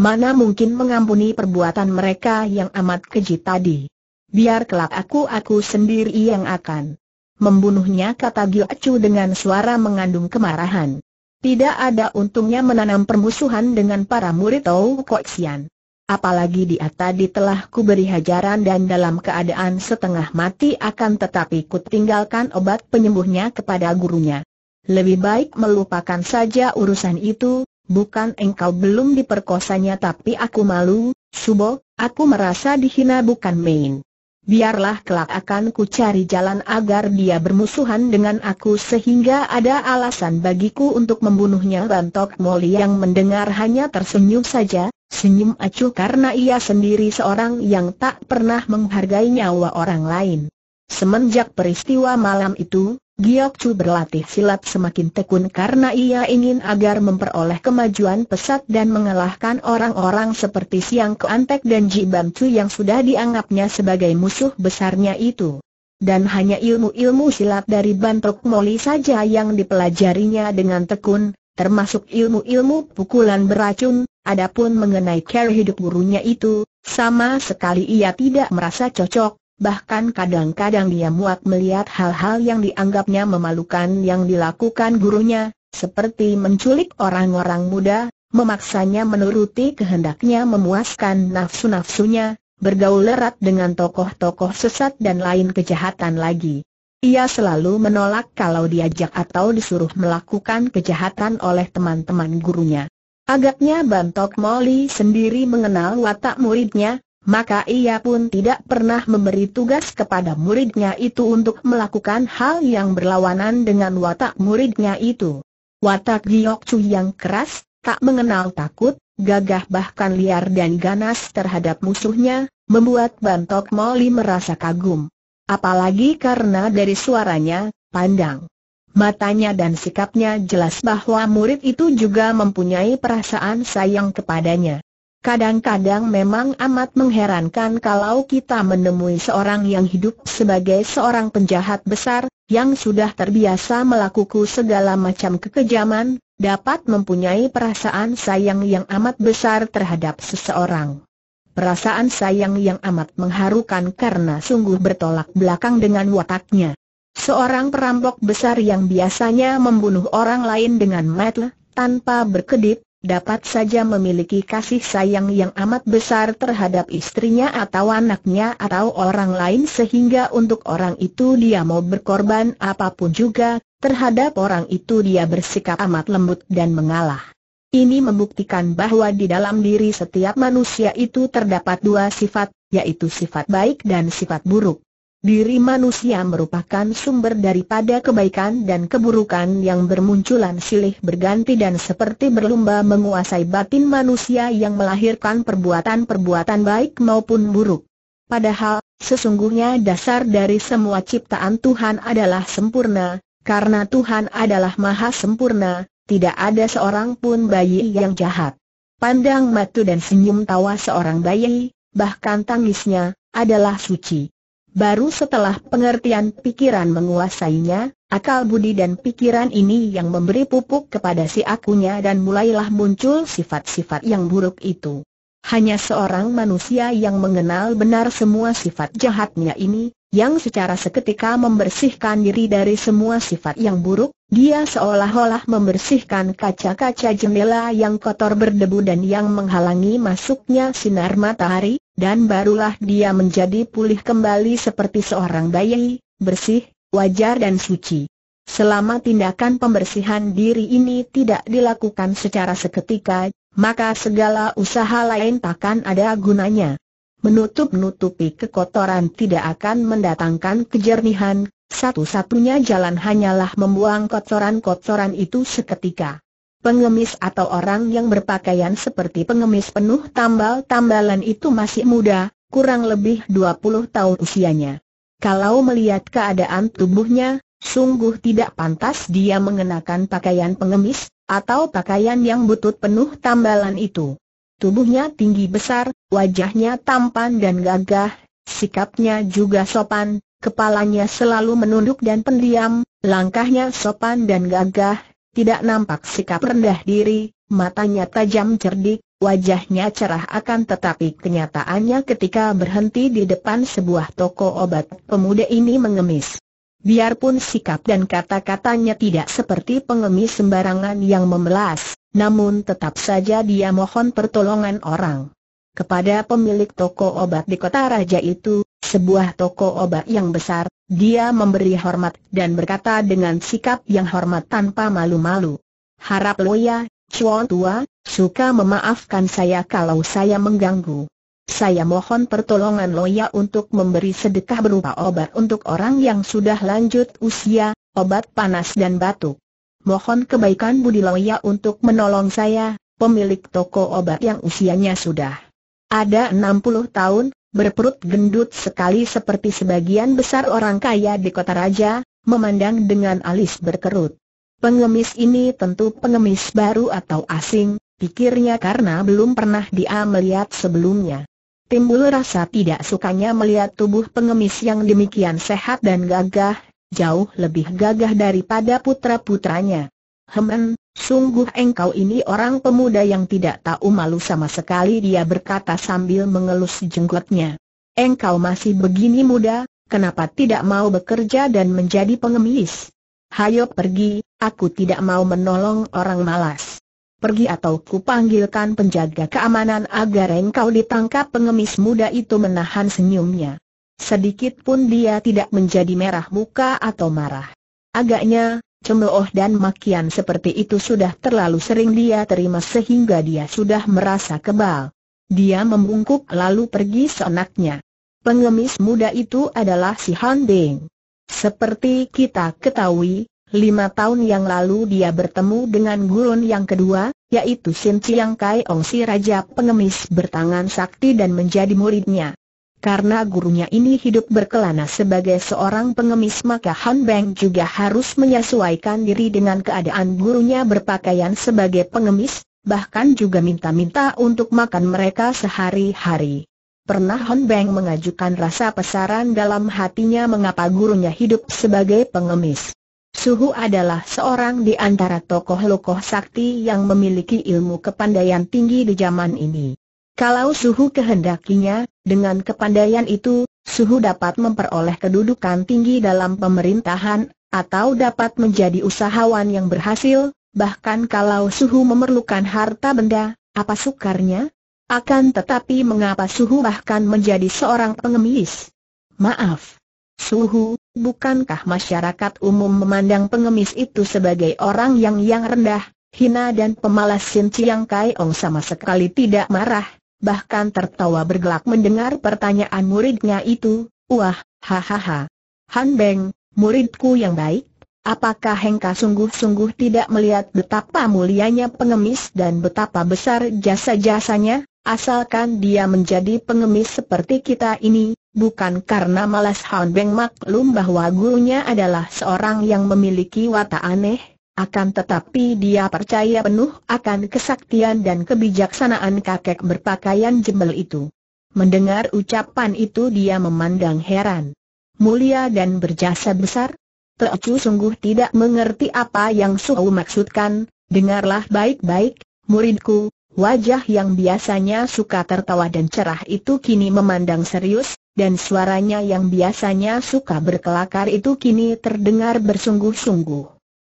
Mana mungkin mengampuni perbuatan mereka yang amat keji tadi. Biar kelak aku sendiri yang akan membunuhnya, kata Giok Cu dengan suara mengandung kemarahan. Tidak ada untungnya menanam permusuhan dengan para murid Ong Kok Sian. Apalagi dia tadi telah ku beri hajaran dan dalam keadaan setengah mati, akan tetapi ku tinggalkan obat penyembuhnya kepada gurunya. Lebih baik melupakan saja urusan itu. Bukan engkau belum diperkosanya, tapi aku malu, Subo, aku merasa dihina bukan main. Biarlah kelak akan ku cari jalan agar dia bermusuhan dengan aku sehingga ada alasan bagiku untuk membunuhnya. Bantok Moli yang mendengar hanya tersenyum saja, senyum acuh karena ia sendiri seorang yang tak pernah menghargai nyawa orang lain. Semenjak peristiwa malam itu, Giok Cu berlatih silat semakin tekun karena ia ingin agar memperoleh kemajuan pesat dan mengalahkan orang-orang seperti Siang Kuantek dan Ji Bancu yang sudah dianggapnya sebagai musuh besarnya itu. Dan hanya ilmu-ilmu silat dari Bantok Moli saja yang dipelajarinya dengan tekun, termasuk ilmu-ilmu pukulan beracun. Adapun mengenai cara hidup gurunya itu, sama sekali ia tidak merasa cocok. Bahkan kadang-kadang dia muak melihat hal-hal yang dianggapnya memalukan yang dilakukan gurunya, seperti menculik orang-orang muda, memaksanya menuruti kehendaknya memuaskan nafsu-nafsunya, bergaul erat dengan tokoh-tokoh sesat dan lain kejahatan lagi. Ia selalu menolak kalau diajak atau disuruh melakukan kejahatan oleh teman-teman gurunya. Agaknya Bantok Moli sendiri mengenal watak muridnya. Maka ia pun tidak pernah memberi tugas kepada muridnya itu untuk melakukan hal yang berlawanan dengan watak muridnya itu. Watak Giok Cu yang keras, tak mengenal takut, gagah bahkan liar dan ganas terhadap musuhnya, membuat Bantok Moli merasa kagum. Apalagi karena dari suaranya, pandang matanya dan sikapnya jelas bahwa murid itu juga mempunyai perasaan sayang kepadanya. Kadang-kadang memang amat mengherankan kalau kita menemui seorang yang hidup sebagai seorang penjahat besar, yang sudah terbiasa melakukan segala macam kekejaman, dapat mempunyai perasaan sayang yang amat besar terhadap seseorang. Perasaan sayang yang amat mengharukan karena sungguh bertolak belakang dengan wataknya. Seorang perampok besar yang biasanya membunuh orang lain dengan mata, tanpa berkedip, dapat saja memiliki kasih sayang yang amat besar terhadap istrinya atau anaknya atau orang lain sehingga untuk orang itu dia mau berkorban apapun juga, terhadap orang itu dia bersikap amat lembut dan mengalah. Ini membuktikan bahwa di dalam diri setiap manusia itu terdapat dua sifat, yaitu sifat baik dan sifat buruk. Diri manusia merupakan sumber daripada kebaikan dan keburukan yang bermunculan silih berganti dan seperti berlomba menguasai batin manusia yang melahirkan perbuatan-perbuatan baik maupun buruk. Padahal, sesungguhnya dasar dari semua ciptaan Tuhan adalah sempurna, karena Tuhan adalah maha sempurna, tidak ada seorang pun bayi yang jahat. Pandang mata dan senyum tawa seorang bayi, bahkan tangisnya, adalah suci. Baru setelah pengertian pikiran menguasainya, akal budi dan pikiran ini yang memberi pupuk kepada si akunya dan mulailah muncul sifat-sifat yang buruk itu. Hanya seorang manusia yang mengenal benar semua sifat jahatnya ini, yang secara seketika membersihkan diri dari semua sifat yang buruk, dia seolah-olah membersihkan kaca-kaca jendela yang kotor berdebu dan yang menghalangi masuknya sinar matahari. Dan barulah dia menjadi pulih kembali seperti seorang bayi, bersih, wajar dan suci. Selama tindakan pembersihan diri ini tidak dilakukan secara seketika, maka segala usaha lain takkan ada gunanya. menutup-nutupi kekotoran tidak akan mendatangkan kejernihan, satu-satunya jalan hanyalah membuang kotoran-kotoran itu seketika. Pengemis atau orang yang berpakaian seperti pengemis penuh tambal-tambalan itu masih muda, kurang lebih 20 tahun usianya. Kalau melihat keadaan tubuhnya, sungguh tidak pantas dia mengenakan pakaian pengemis, atau pakaian yang butut penuh tambalan itu. Tubuhnya tinggi besar, wajahnya tampan dan gagah, sikapnya juga sopan, kepalanya selalu menunduk dan pendiam, langkahnya sopan dan gagah. Tidak nampak sikap rendah diri, matanya tajam cerdik, wajahnya cerah akan tetapi kenyataannya ketika berhenti di depan sebuah toko obat, pemuda ini mengemis. Biarpun sikap dan kata-katanya tidak seperti pengemis sembarangan yang memelas, namun tetap saja dia mohon pertolongan orang. Kepada pemilik toko obat di kota raja itu, sebuah toko obat yang besar, dia memberi hormat dan berkata dengan sikap yang hormat tanpa malu-malu. "Harap Loya, Chuan Tua, suka memaafkan saya kalau saya mengganggu. Saya mohon pertolongan Loya untuk memberi sedekah berupa obat untuk orang yang sudah lanjut usia, obat panas dan batuk. Mohon kebaikan budi Loya untuk menolong saya," pemilik toko obat yang usianya sudah ada 60 tahun. Berperut gendut sekali seperti sebagian besar orang kaya di kota raja, memandang dengan alis berkerut. Pengemis ini tentu pengemis baru atau asing, pikirnya karena belum pernah dia melihat sebelumnya. Timbul rasa tidak sukanya melihat tubuh pengemis yang demikian sehat dan gagah, jauh lebih gagah daripada putra-putranya. "Hemen, sungguh engkau ini orang pemuda yang tidak tahu malu sama sekali," dia berkata sambil mengelus jenggotnya. "Engkau masih begini muda, kenapa tidak mau bekerja dan menjadi pengemis? Hayo pergi, aku tidak mau menolong orang malas. Pergi atau kupanggilkan penjaga keamanan agar engkau ditangkap." Pengemis muda itu menahan senyumnya. Sedikit pun dia tidak menjadi merah muka atau marah. Agaknya cemooh dan makian seperti itu sudah terlalu sering dia terima sehingga dia sudah merasa kebal. Dia membungkuk lalu pergi seenaknya. Pengemis muda itu adalah si Han Beng. Seperti kita ketahui, 5 tahun yang lalu dia bertemu dengan gurun yang kedua, yaitu Sin Chiang Kai Ong, si raja pengemis bertangan sakti, dan menjadi muridnya. Karena gurunya ini hidup berkelana sebagai seorang pengemis, maka Han Beng juga harus menyesuaikan diri dengan keadaan gurunya berpakaian sebagai pengemis, bahkan juga minta-minta untuk makan mereka sehari-hari. Pernah Han Beng mengajukan rasa pesaran dalam hatinya mengapa gurunya hidup sebagai pengemis. Suhu adalah seorang di antara tokoh-tokoh sakti yang memiliki ilmu kepandaian tinggi di zaman ini. Kalau Suhu kehendakinya, dengan kepandaian itu, Suhu dapat memperoleh kedudukan tinggi dalam pemerintahan, atau dapat menjadi usahawan yang berhasil. Bahkan kalau Suhu memerlukan harta benda, apa sukarnya? Akan tetapi mengapa Suhu bahkan menjadi seorang pengemis? Maaf, Suhu, bukankah masyarakat umum memandang pengemis itu sebagai orang yang rendah, hina dan pemalas? Sin Chiang Kai Ong sama sekali tidak marah, bahkan tertawa bergelak mendengar pertanyaan muridnya itu. "Wah, hahaha. Han Beng, muridku yang baik, apakah engkau sungguh-sungguh tidak melihat betapa mulianya pengemis dan betapa besar jasa-jasanya? Asalkan dia menjadi pengemis seperti kita ini, bukan karena malas." Han Beng maklum bahwa gurunya adalah seorang yang memiliki watak aneh, akan tetapi dia percaya penuh akan kesaktian dan kebijaksanaan kakek berpakaian jembel itu. Mendengar ucapan itu dia memandang heran. "Mulia dan berjasa besar? Teocu sungguh tidak mengerti apa yang Suhu maksudkan. Dengarlah baik-baik, muridku." Wajah yang biasanya suka tertawa dan cerah itu kini memandang serius, dan suaranya yang biasanya suka berkelakar itu kini terdengar bersungguh-sungguh.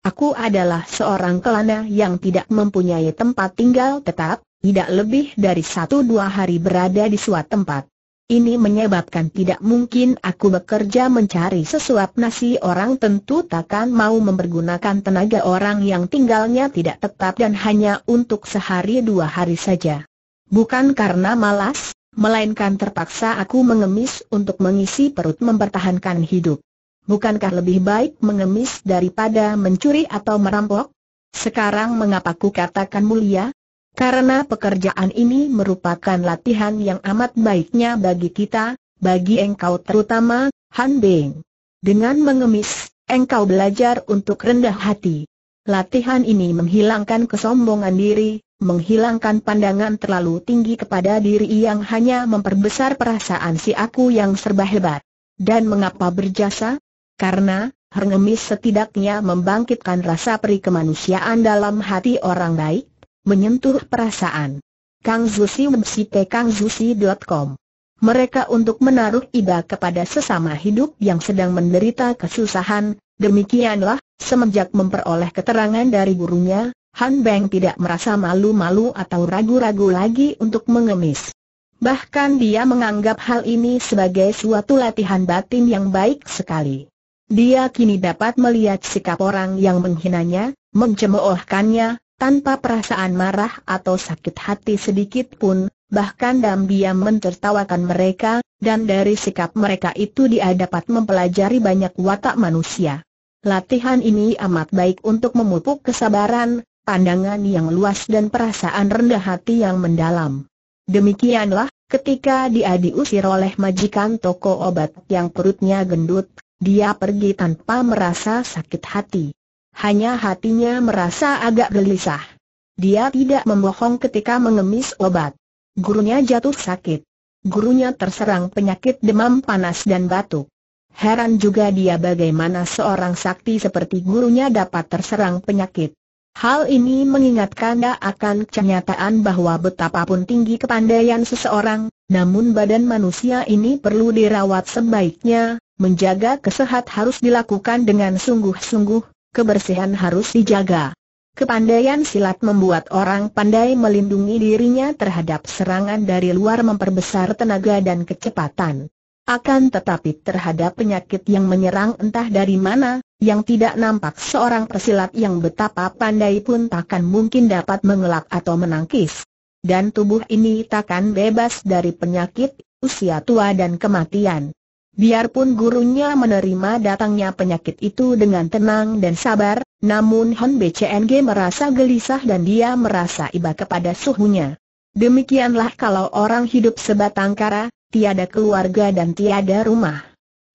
"Aku adalah seorang kelana yang tidak mempunyai tempat tinggal tetap, tidak lebih dari 1-2 hari berada di suatu tempat. Ini menyebabkan tidak mungkin aku bekerja mencari sesuap nasi. Orang tentu takkan mau mempergunakan tenaga orang yang tinggalnya tidak tetap dan hanya untuk sehari 2 hari saja. Bukan karena malas, melainkan terpaksa aku mengemis untuk mengisi perut mempertahankan hidup. Bukankah lebih baik mengemis daripada mencuri atau merampok? Sekarang mengapa ku katakan mulia? Karena pekerjaan ini merupakan latihan yang amat baiknya bagi kita, bagi engkau terutama, Han Beng. Dengan mengemis, engkau belajar untuk rendah hati. Latihan ini menghilangkan kesombongan diri, menghilangkan pandangan terlalu tinggi kepada diri yang hanya memperbesar perasaan si aku yang serba hebat. Dan mengapa berjasa? Karena, mengemis setidaknya membangkitkan rasa peri kemanusiaan dalam hati orang baik, menyentuh perasaan. Kang Zusi website kangzusi.com. Mereka untuk menaruh iba kepada sesama hidup yang sedang menderita kesusahan, demikianlah, semenjak memperoleh keterangan dari gurunya, Han Beng tidak merasa malu-malu atau ragu-ragu lagi untuk mengemis. Bahkan dia menganggap hal ini sebagai suatu latihan batin yang baik sekali. Dia kini dapat melihat sikap orang yang menghinanya, mencemoohkannya, tanpa perasaan marah atau sakit hati sedikit pun, bahkan diam-diam mentertawakan mereka, dan dari sikap mereka itu dia dapat mempelajari banyak watak manusia. Latihan ini amat baik untuk memupuk kesabaran, pandangan yang luas dan perasaan rendah hati yang mendalam. Demikianlah, ketika dia diusir oleh majikan toko obat yang perutnya gendut, dia pergi tanpa merasa sakit hati. Hanya hatinya merasa agak gelisah. Dia tidak membohong ketika mengemis obat. Gurunya jatuh sakit. Gurunya terserang penyakit demam panas dan batuk. Heran juga dia bagaimana seorang sakti seperti gurunya dapat terserang penyakit. Hal ini mengingatkan dia akan kenyataan bahwa betapapun tinggi kepandaian seseorang, namun badan manusia ini perlu dirawat sebaiknya, menjaga kesehatan harus dilakukan dengan sungguh-sungguh, kebersihan harus dijaga. Kepandaian silat membuat orang pandai melindungi dirinya terhadap serangan dari luar, memperbesar tenaga dan kecepatan. Akan tetapi terhadap penyakit yang menyerang entah dari mana, yang tidak nampak, seorang pesilat yang betapa pandai pun takkan mungkin dapat mengelak atau menangkis. Dan tubuh ini takkan bebas dari penyakit, usia tua dan kematian. Biarpun gurunya menerima datangnya penyakit itu dengan tenang dan sabar, namun Han BCNG merasa gelisah dan dia merasa iba kepada suhunya. Demikianlah kalau orang hidup sebatang kara, tiada keluarga dan tiada rumah.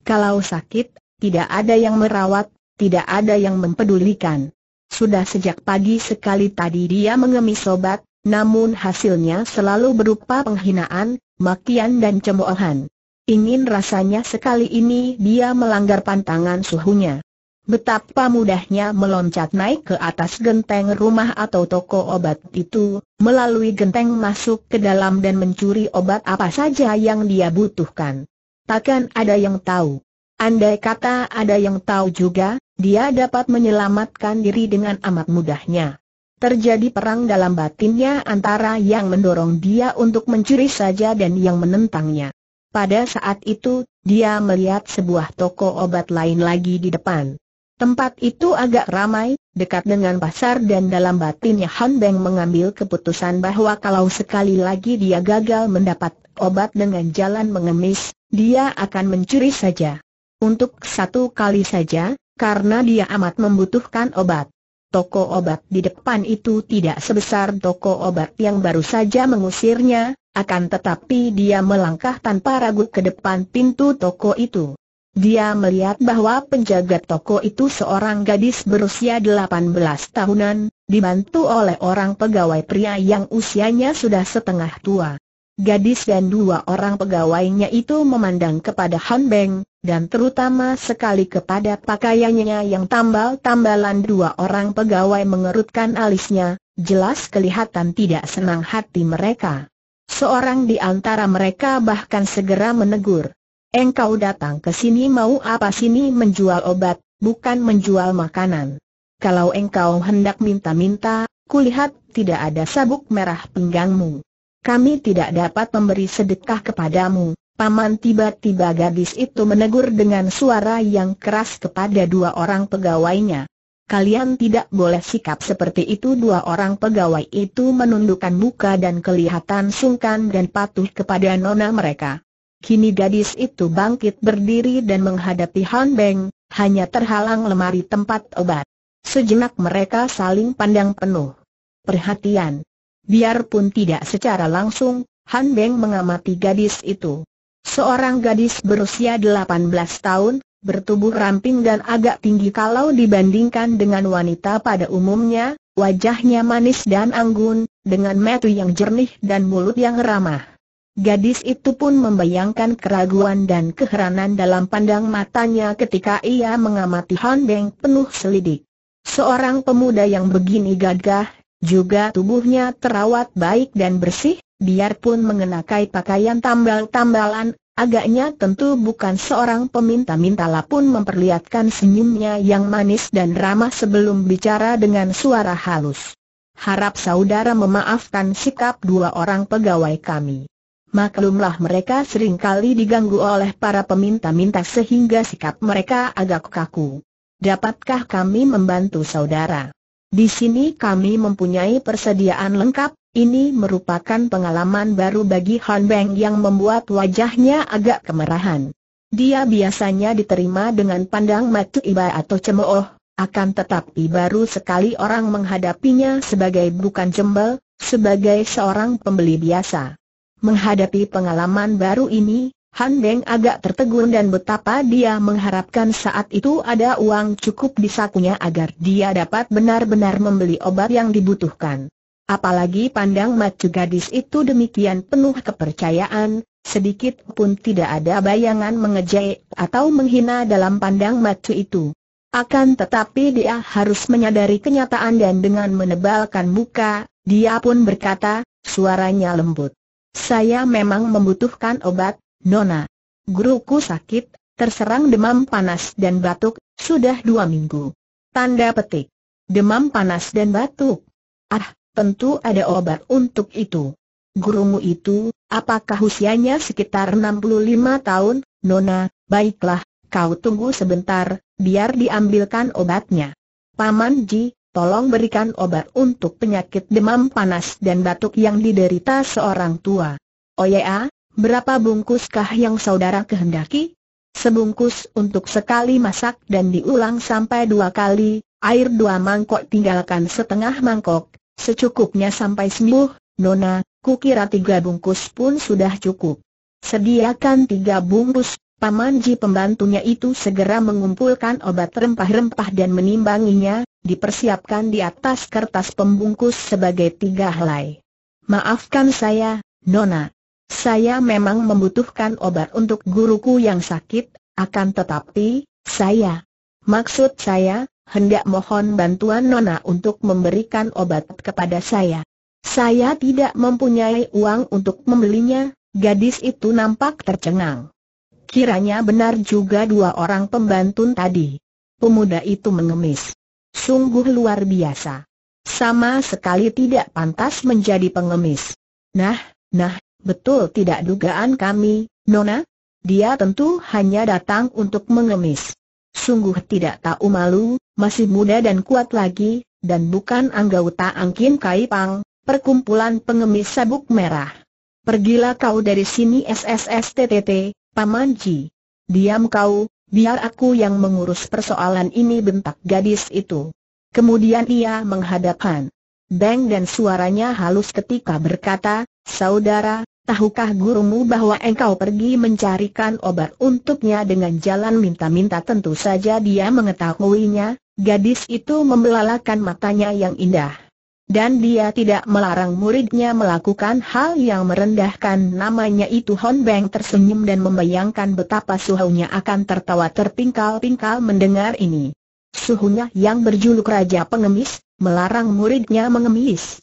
Kalau sakit, tidak ada yang merawat, tidak ada yang mempedulikan. Sudah sejak pagi sekali tadi dia mengemis obat, namun hasilnya selalu berupa penghinaan, makian dan cemoohan. Ingin rasanya sekali ini dia melanggar pantangan suhunya. Betapa mudahnya meloncat naik ke atas genteng rumah atau toko obat itu, melalui genteng masuk ke dalam dan mencuri obat apa saja yang dia butuhkan. Takkan ada yang tahu. Andai kata ada yang tahu juga, dia dapat menyelamatkan diri dengan amat mudahnya. Terjadi perang dalam batinnya antara yang mendorong dia untuk mencuri saja dan yang menentangnya. Pada saat itu, dia melihat sebuah toko obat lain lagi di depan. Tempat itu agak ramai, dekat dengan pasar, dan dalam batinnya Han Beng mengambil keputusan bahwa kalau sekali lagi dia gagal mendapat obat dengan jalan mengemis, dia akan mencuri saja. Untuk satu kali saja, karena dia amat membutuhkan obat. Toko obat di depan itu tidak sebesar toko obat yang baru saja mengusirnya, akan tetapi dia melangkah tanpa ragu ke depan pintu toko itu. Dia melihat bahwa penjaga toko itu seorang gadis berusia 18 tahunan, dibantu oleh orang pegawai pria yang usianya sudah setengah tua. Gadis dan dua orang pegawainya itu memandang kepada Han Beng, dan terutama sekali kepada pakaiannya yang tambal-tambalan. Dua orang pegawai mengerutkan alisnya, jelas kelihatan tidak senang hati mereka. Seorang di antara mereka bahkan segera menegur. Engkau datang ke sini mau apa? Sini menjual obat, bukan menjual makanan. Kalau engkau hendak minta-minta, kulihat tidak ada sabuk merah pinggangmu. Kami tidak dapat memberi sedekah kepadamu, paman. Tiba-tiba gadis itu menegur dengan suara yang keras kepada dua orang pegawainya. Kalian tidak boleh sikap seperti itu." Dua orang pegawai itu menundukkan muka dan kelihatan sungkan dan patuh kepada nona mereka. Kini gadis itu bangkit berdiri dan menghadapi Han Beng, hanya terhalang lemari tempat obat. Sejenak mereka saling pandang penuh perhatian. Biarpun tidak secara langsung, Han Beng mengamati gadis itu. Seorang gadis berusia 18 tahun, bertubuh ramping dan agak tinggi kalau dibandingkan dengan wanita pada umumnya, wajahnya manis dan anggun, dengan mata yang jernih dan mulut yang ramah. Gadis itu pun membayangkan keraguan dan keheranan dalam pandang matanya ketika ia mengamati Han Beng penuh selidik. Seorang pemuda yang begini gagah, juga tubuhnya terawat baik dan bersih, biarpun mengenakai pakaian tambal-tambalan, agaknya tentu bukan seorang peminta-minta. Lah pun memperlihatkan senyumnya yang manis dan ramah sebelum bicara dengan suara halus. "Harap saudara memaafkan sikap dua orang pegawai kami. Maklumlah mereka seringkali diganggu oleh para peminta-minta sehingga sikap mereka agak kaku. Dapatkah kami membantu saudara? Di sini kami mempunyai persediaan lengkap." Ini merupakan pengalaman baru bagi Han Beng yang membuat wajahnya agak kemerahan. Dia biasanya diterima dengan pandang mata iba atau cemooh, akan tetapi baru sekali orang menghadapinya sebagai bukan jembel, sebagai seorang pembeli biasa. Menghadapi pengalaman baru ini, Han Beng agak tertegun dan betapa dia mengharapkan saat itu ada uang cukup di sakunya agar dia dapat benar-benar membeli obat yang dibutuhkan. Apalagi pandang mata gadis itu demikian penuh kepercayaan, sedikit pun tidak ada bayangan mengejek atau menghina dalam pandang mata itu. Akan tetapi dia harus menyadari kenyataan dan dengan menebalkan muka, dia pun berkata, suaranya lembut. "Saya memang membutuhkan obat, Nona. Guruku sakit, terserang demam panas dan batuk, sudah 2 minggu. Tanda petik. Demam panas dan batuk. Ah, tentu ada obat untuk itu. Gurumu itu, apakah usianya sekitar 65 tahun, Nona? Baiklah, kau tunggu sebentar, biar diambilkan obatnya. Paman Ji, tolong berikan obat untuk penyakit demam panas dan batuk yang diderita seorang tua." "Oh ya, berapa bungkuskah yang saudara kehendaki?" "Sebungkus untuk sekali masak dan diulang sampai 2 kali, air 2 mangkok tinggalkan setengah mangkok, secukupnya sampai sembuh, Nona. Kukira 3 bungkus pun sudah cukup." "Sediakan 3 bungkus, Paman Ji." Pembantunya itu segera mengumpulkan obat rempah-rempah dan menimbanginya, dipersiapkan di atas kertas pembungkus sebagai 3 helai. "Maafkan saya, Nona. Saya memang membutuhkan obat untuk guruku yang sakit, akan tetapi, maksud saya, hendak mohon bantuan Nona untuk memberikan obat kepada saya. Saya tidak mempunyai uang untuk membelinya." Gadis itu nampak tercengang. Kiranya benar juga dua orang pembantu tadi. Pemuda itu mengemis. Sungguh luar biasa. Sama sekali tidak pantas menjadi pengemis. Nah, betul tidak dugaan kami, Nona. Dia tentu hanya datang untuk mengemis. Sungguh tidak tahu malu, masih muda dan kuat lagi, dan bukan anggota Ang Kin Kaipang, perkumpulan pengemis sabuk merah. "Pergilah kau dari sini, SSSTTT, Paman Ji." "Diam kau, biar aku yang mengurus persoalan ini," bentak gadis itu. Kemudian ia menghadap Han Beng dan suaranya halus ketika berkata, "Saudara, tahukah gurumu bahwa engkau pergi mencarikan obat untuknya dengan jalan minta-minta?" "Tentu saja dia mengetahuinya." Gadis itu membelalakan matanya yang indah. "Dan dia tidak melarang muridnya melakukan hal yang merendahkan namanya itu." Han Beng tersenyum dan membayangkan betapa suhunya akan tertawa terpingkal-pingkal mendengar ini. Suhunya yang berjuluk Raja Pengemis, melarang muridnya mengemis.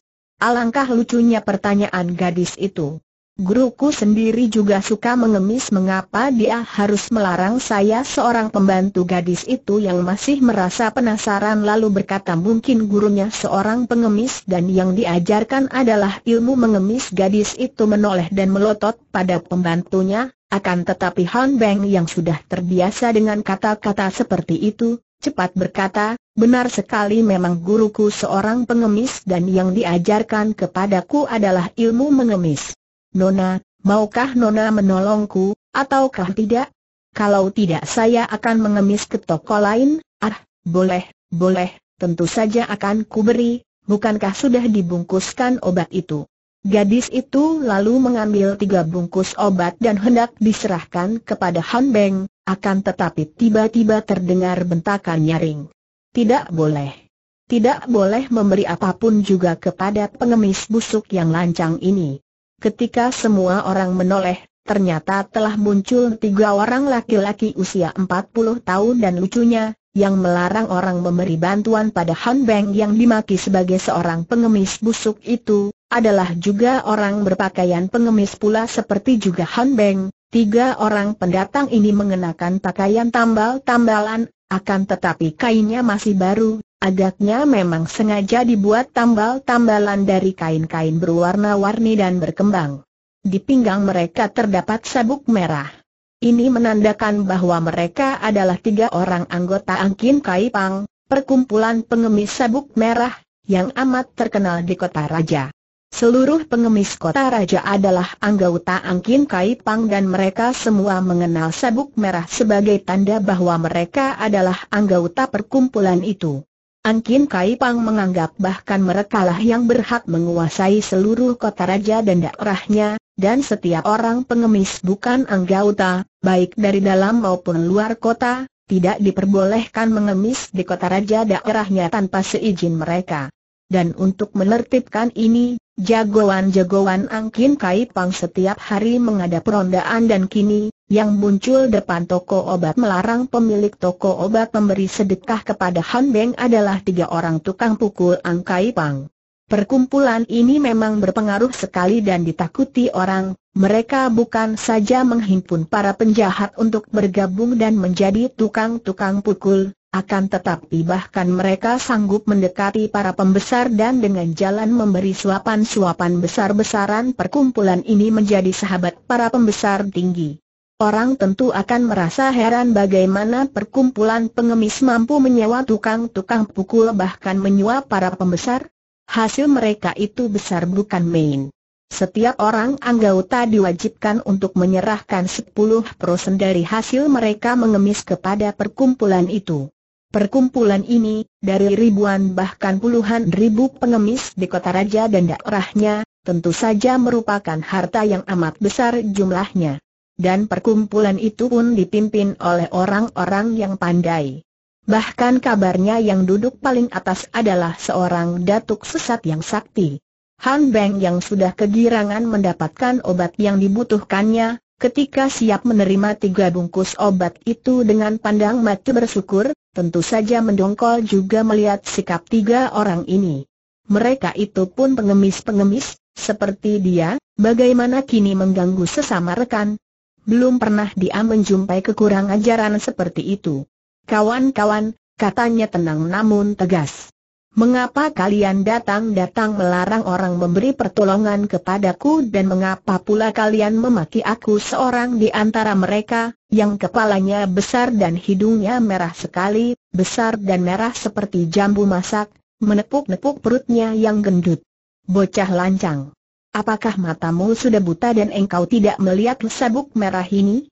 Alangkah lucunya pertanyaan gadis itu. "Guruku sendiri juga suka mengemis, mengapa dia harus melarang saya?" Seorang pembantu gadis itu yang masih merasa penasaran lalu berkata, "Mungkin gurunya seorang pengemis dan yang diajarkan adalah ilmu mengemis." Gadis itu menoleh dan melotot pada pembantunya, akan tetapi Han Beng yang sudah terbiasa dengan kata-kata seperti itu, cepat berkata, Benar sekali, memang guruku seorang pengemis dan yang diajarkan kepadaku adalah ilmu mengemis. Nona, maukah Nona menolongku, ataukah tidak? Kalau tidak, saya akan mengemis ke toko lain. Ah, boleh, boleh, tentu saja akan kuberi. Bukankah sudah dibungkuskan obat itu? Gadis itu lalu mengambil 3 bungkus obat dan hendak diserahkan kepada Han Beng, akan tetapi tiba-tiba terdengar bentakan nyaring. Tidak boleh. Tidak boleh memberi apapun juga kepada pengemis busuk yang lancang ini. Ketika semua orang menoleh, ternyata telah muncul 3 orang laki-laki usia 40 tahun dan lucunya, yang melarang orang memberi bantuan pada Han Beng yang dimaki sebagai seorang pengemis busuk itu, adalah juga orang berpakaian pengemis pula seperti juga Han Beng. 3 orang pendatang ini mengenakan pakaian tambal-tambalan, akan tetapi kainnya masih baru, agaknya memang sengaja dibuat tambal-tambalan dari kain-kain berwarna-warni dan berkembang. Di pinggang mereka terdapat sabuk merah. Ini menandakan bahwa mereka adalah 3 orang anggota Ang Kin Kaipang, perkumpulan pengemis sabuk merah, yang amat terkenal di kota raja. Seluruh pengemis kota raja adalah anggota Ang Kin Kaipang dan mereka semua mengenal sabuk merah sebagai tanda bahwa mereka adalah anggota perkumpulan itu. Ang Kin Kaipang menganggap bahkan merekalah yang berhak menguasai seluruh kota raja dan daerahnya, dan setiap orang pengemis bukan anggota, baik dari dalam maupun luar kota, tidak diperbolehkan mengemis di kota raja daerahnya tanpa seizin mereka. Dan untuk menertibkan ini, jagoan-jagoan Ang Kin Kaipang setiap hari mengada perondaan dan kini, yang muncul depan toko obat melarang pemilik toko obat memberi sedekah kepada Han Beng adalah 3 orang tukang pukul Ang Kaipang. Perkumpulan ini memang berpengaruh sekali dan ditakuti orang, mereka bukan saja menghimpun para penjahat untuk bergabung dan menjadi tukang-tukang pukul, akan tetapi bahkan mereka sanggup mendekati para pembesar dan dengan jalan memberi suapan-suapan besar-besaran perkumpulan ini menjadi sahabat para pembesar tinggi. Orang tentu akan merasa heran bagaimana perkumpulan pengemis mampu menyewa tukang-tukang pukul bahkan menyewa para pembesar. Hasil mereka itu besar bukan main. Setiap orang anggota diwajibkan untuk menyerahkan 10% dari hasil mereka mengemis kepada perkumpulan itu. Perkumpulan ini, dari ribuan bahkan puluhan ribu pengemis di kota raja dan daerahnya, tentu saja merupakan harta yang amat besar jumlahnya. Dan perkumpulan itu pun dipimpin oleh orang-orang yang pandai. Bahkan kabarnya yang duduk paling atas adalah seorang datuk sesat yang sakti. Han Beng yang sudah kegirangan mendapatkan obat yang dibutuhkannya, ketika siap menerima 3 bungkus obat itu dengan pandang mata bersyukur, tentu saja mendongkol juga melihat sikap 3 orang ini. Mereka itu pun pengemis-pengemis, seperti dia, bagaimana kini mengganggu sesama rekan. Belum pernah dia menjumpai kekurang ajaran seperti itu. Kawan-kawan, katanya tenang namun tegas. Mengapa kalian datang-datang melarang orang memberi pertolongan kepadaku dan mengapa pula kalian memaki aku? Seorang di antara mereka, yang kepalanya besar dan hidungnya merah sekali, besar dan merah seperti jambu masak, menepuk-nepuk perutnya yang gendut. Bocah lancang. Apakah matamu sudah buta dan engkau tidak melihat sabuk merah ini?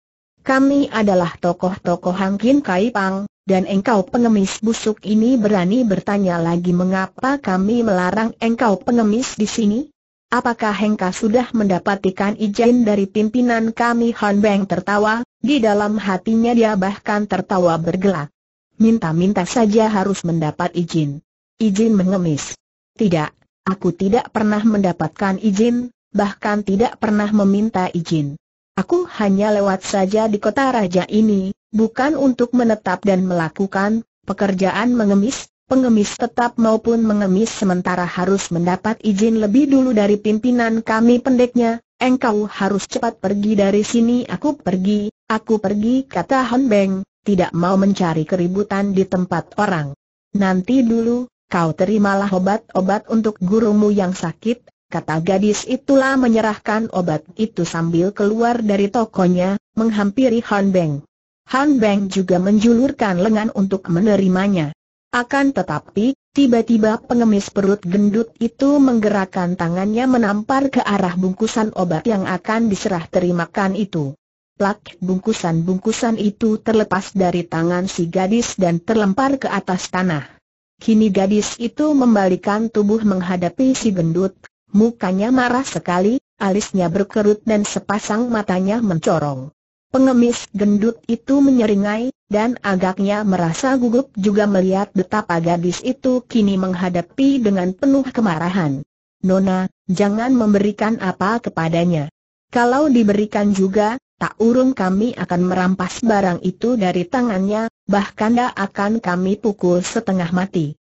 Kami adalah tokoh-tokoh Ang Kin Kaipang. Dan engkau pengemis busuk ini berani bertanya lagi mengapa kami melarang engkau pengemis di sini? Apakah engkau sudah mendapatkan izin dari pimpinan kami? Han Beng tertawa, di dalam hatinya dia bahkan tertawa bergelak. Minta-minta saja harus mendapat izin. Izin mengemis. Tidak, aku tidak pernah mendapatkan izin, bahkan tidak pernah meminta izin. Aku hanya lewat saja di kota raja ini. Bukan untuk menetap dan melakukan pekerjaan mengemis, pengemis tetap maupun mengemis sementara harus mendapat izin lebih dulu dari pimpinan kami. Pendeknya, engkau harus cepat pergi dari sini. Aku pergi, kata Han Beng, tidak mau mencari keributan di tempat orang. Nanti dulu, kau terimalah obat-obat untuk gurumu yang sakit, kata gadis itulah menyerahkan obat itu sambil keluar dari tokonya, menghampiri Han Beng. Han Beng juga menjulurkan lengan untuk menerimanya. Akan tetapi, tiba-tiba pengemis perut gendut itu menggerakkan tangannya menampar ke arah bungkusan obat yang akan diserah terimakan itu. Plak, bungkusan-bungkusan itu terlepas dari tangan si gadis dan terlempar ke atas tanah. Kini gadis itu membalikan tubuh menghadapi si gendut, mukanya marah sekali, alisnya berkerut dan sepasang matanya mencorong. Pengemis gendut itu menyeringai, dan agaknya merasa gugup juga melihat betapa gadis itu kini menghadapi dengan penuh kemarahan. "Nona, jangan memberikan apa kepadanya. Kalau diberikan juga, tak urung kami akan merampas barang itu dari tangannya, bahkan akan kami pukul setengah mati."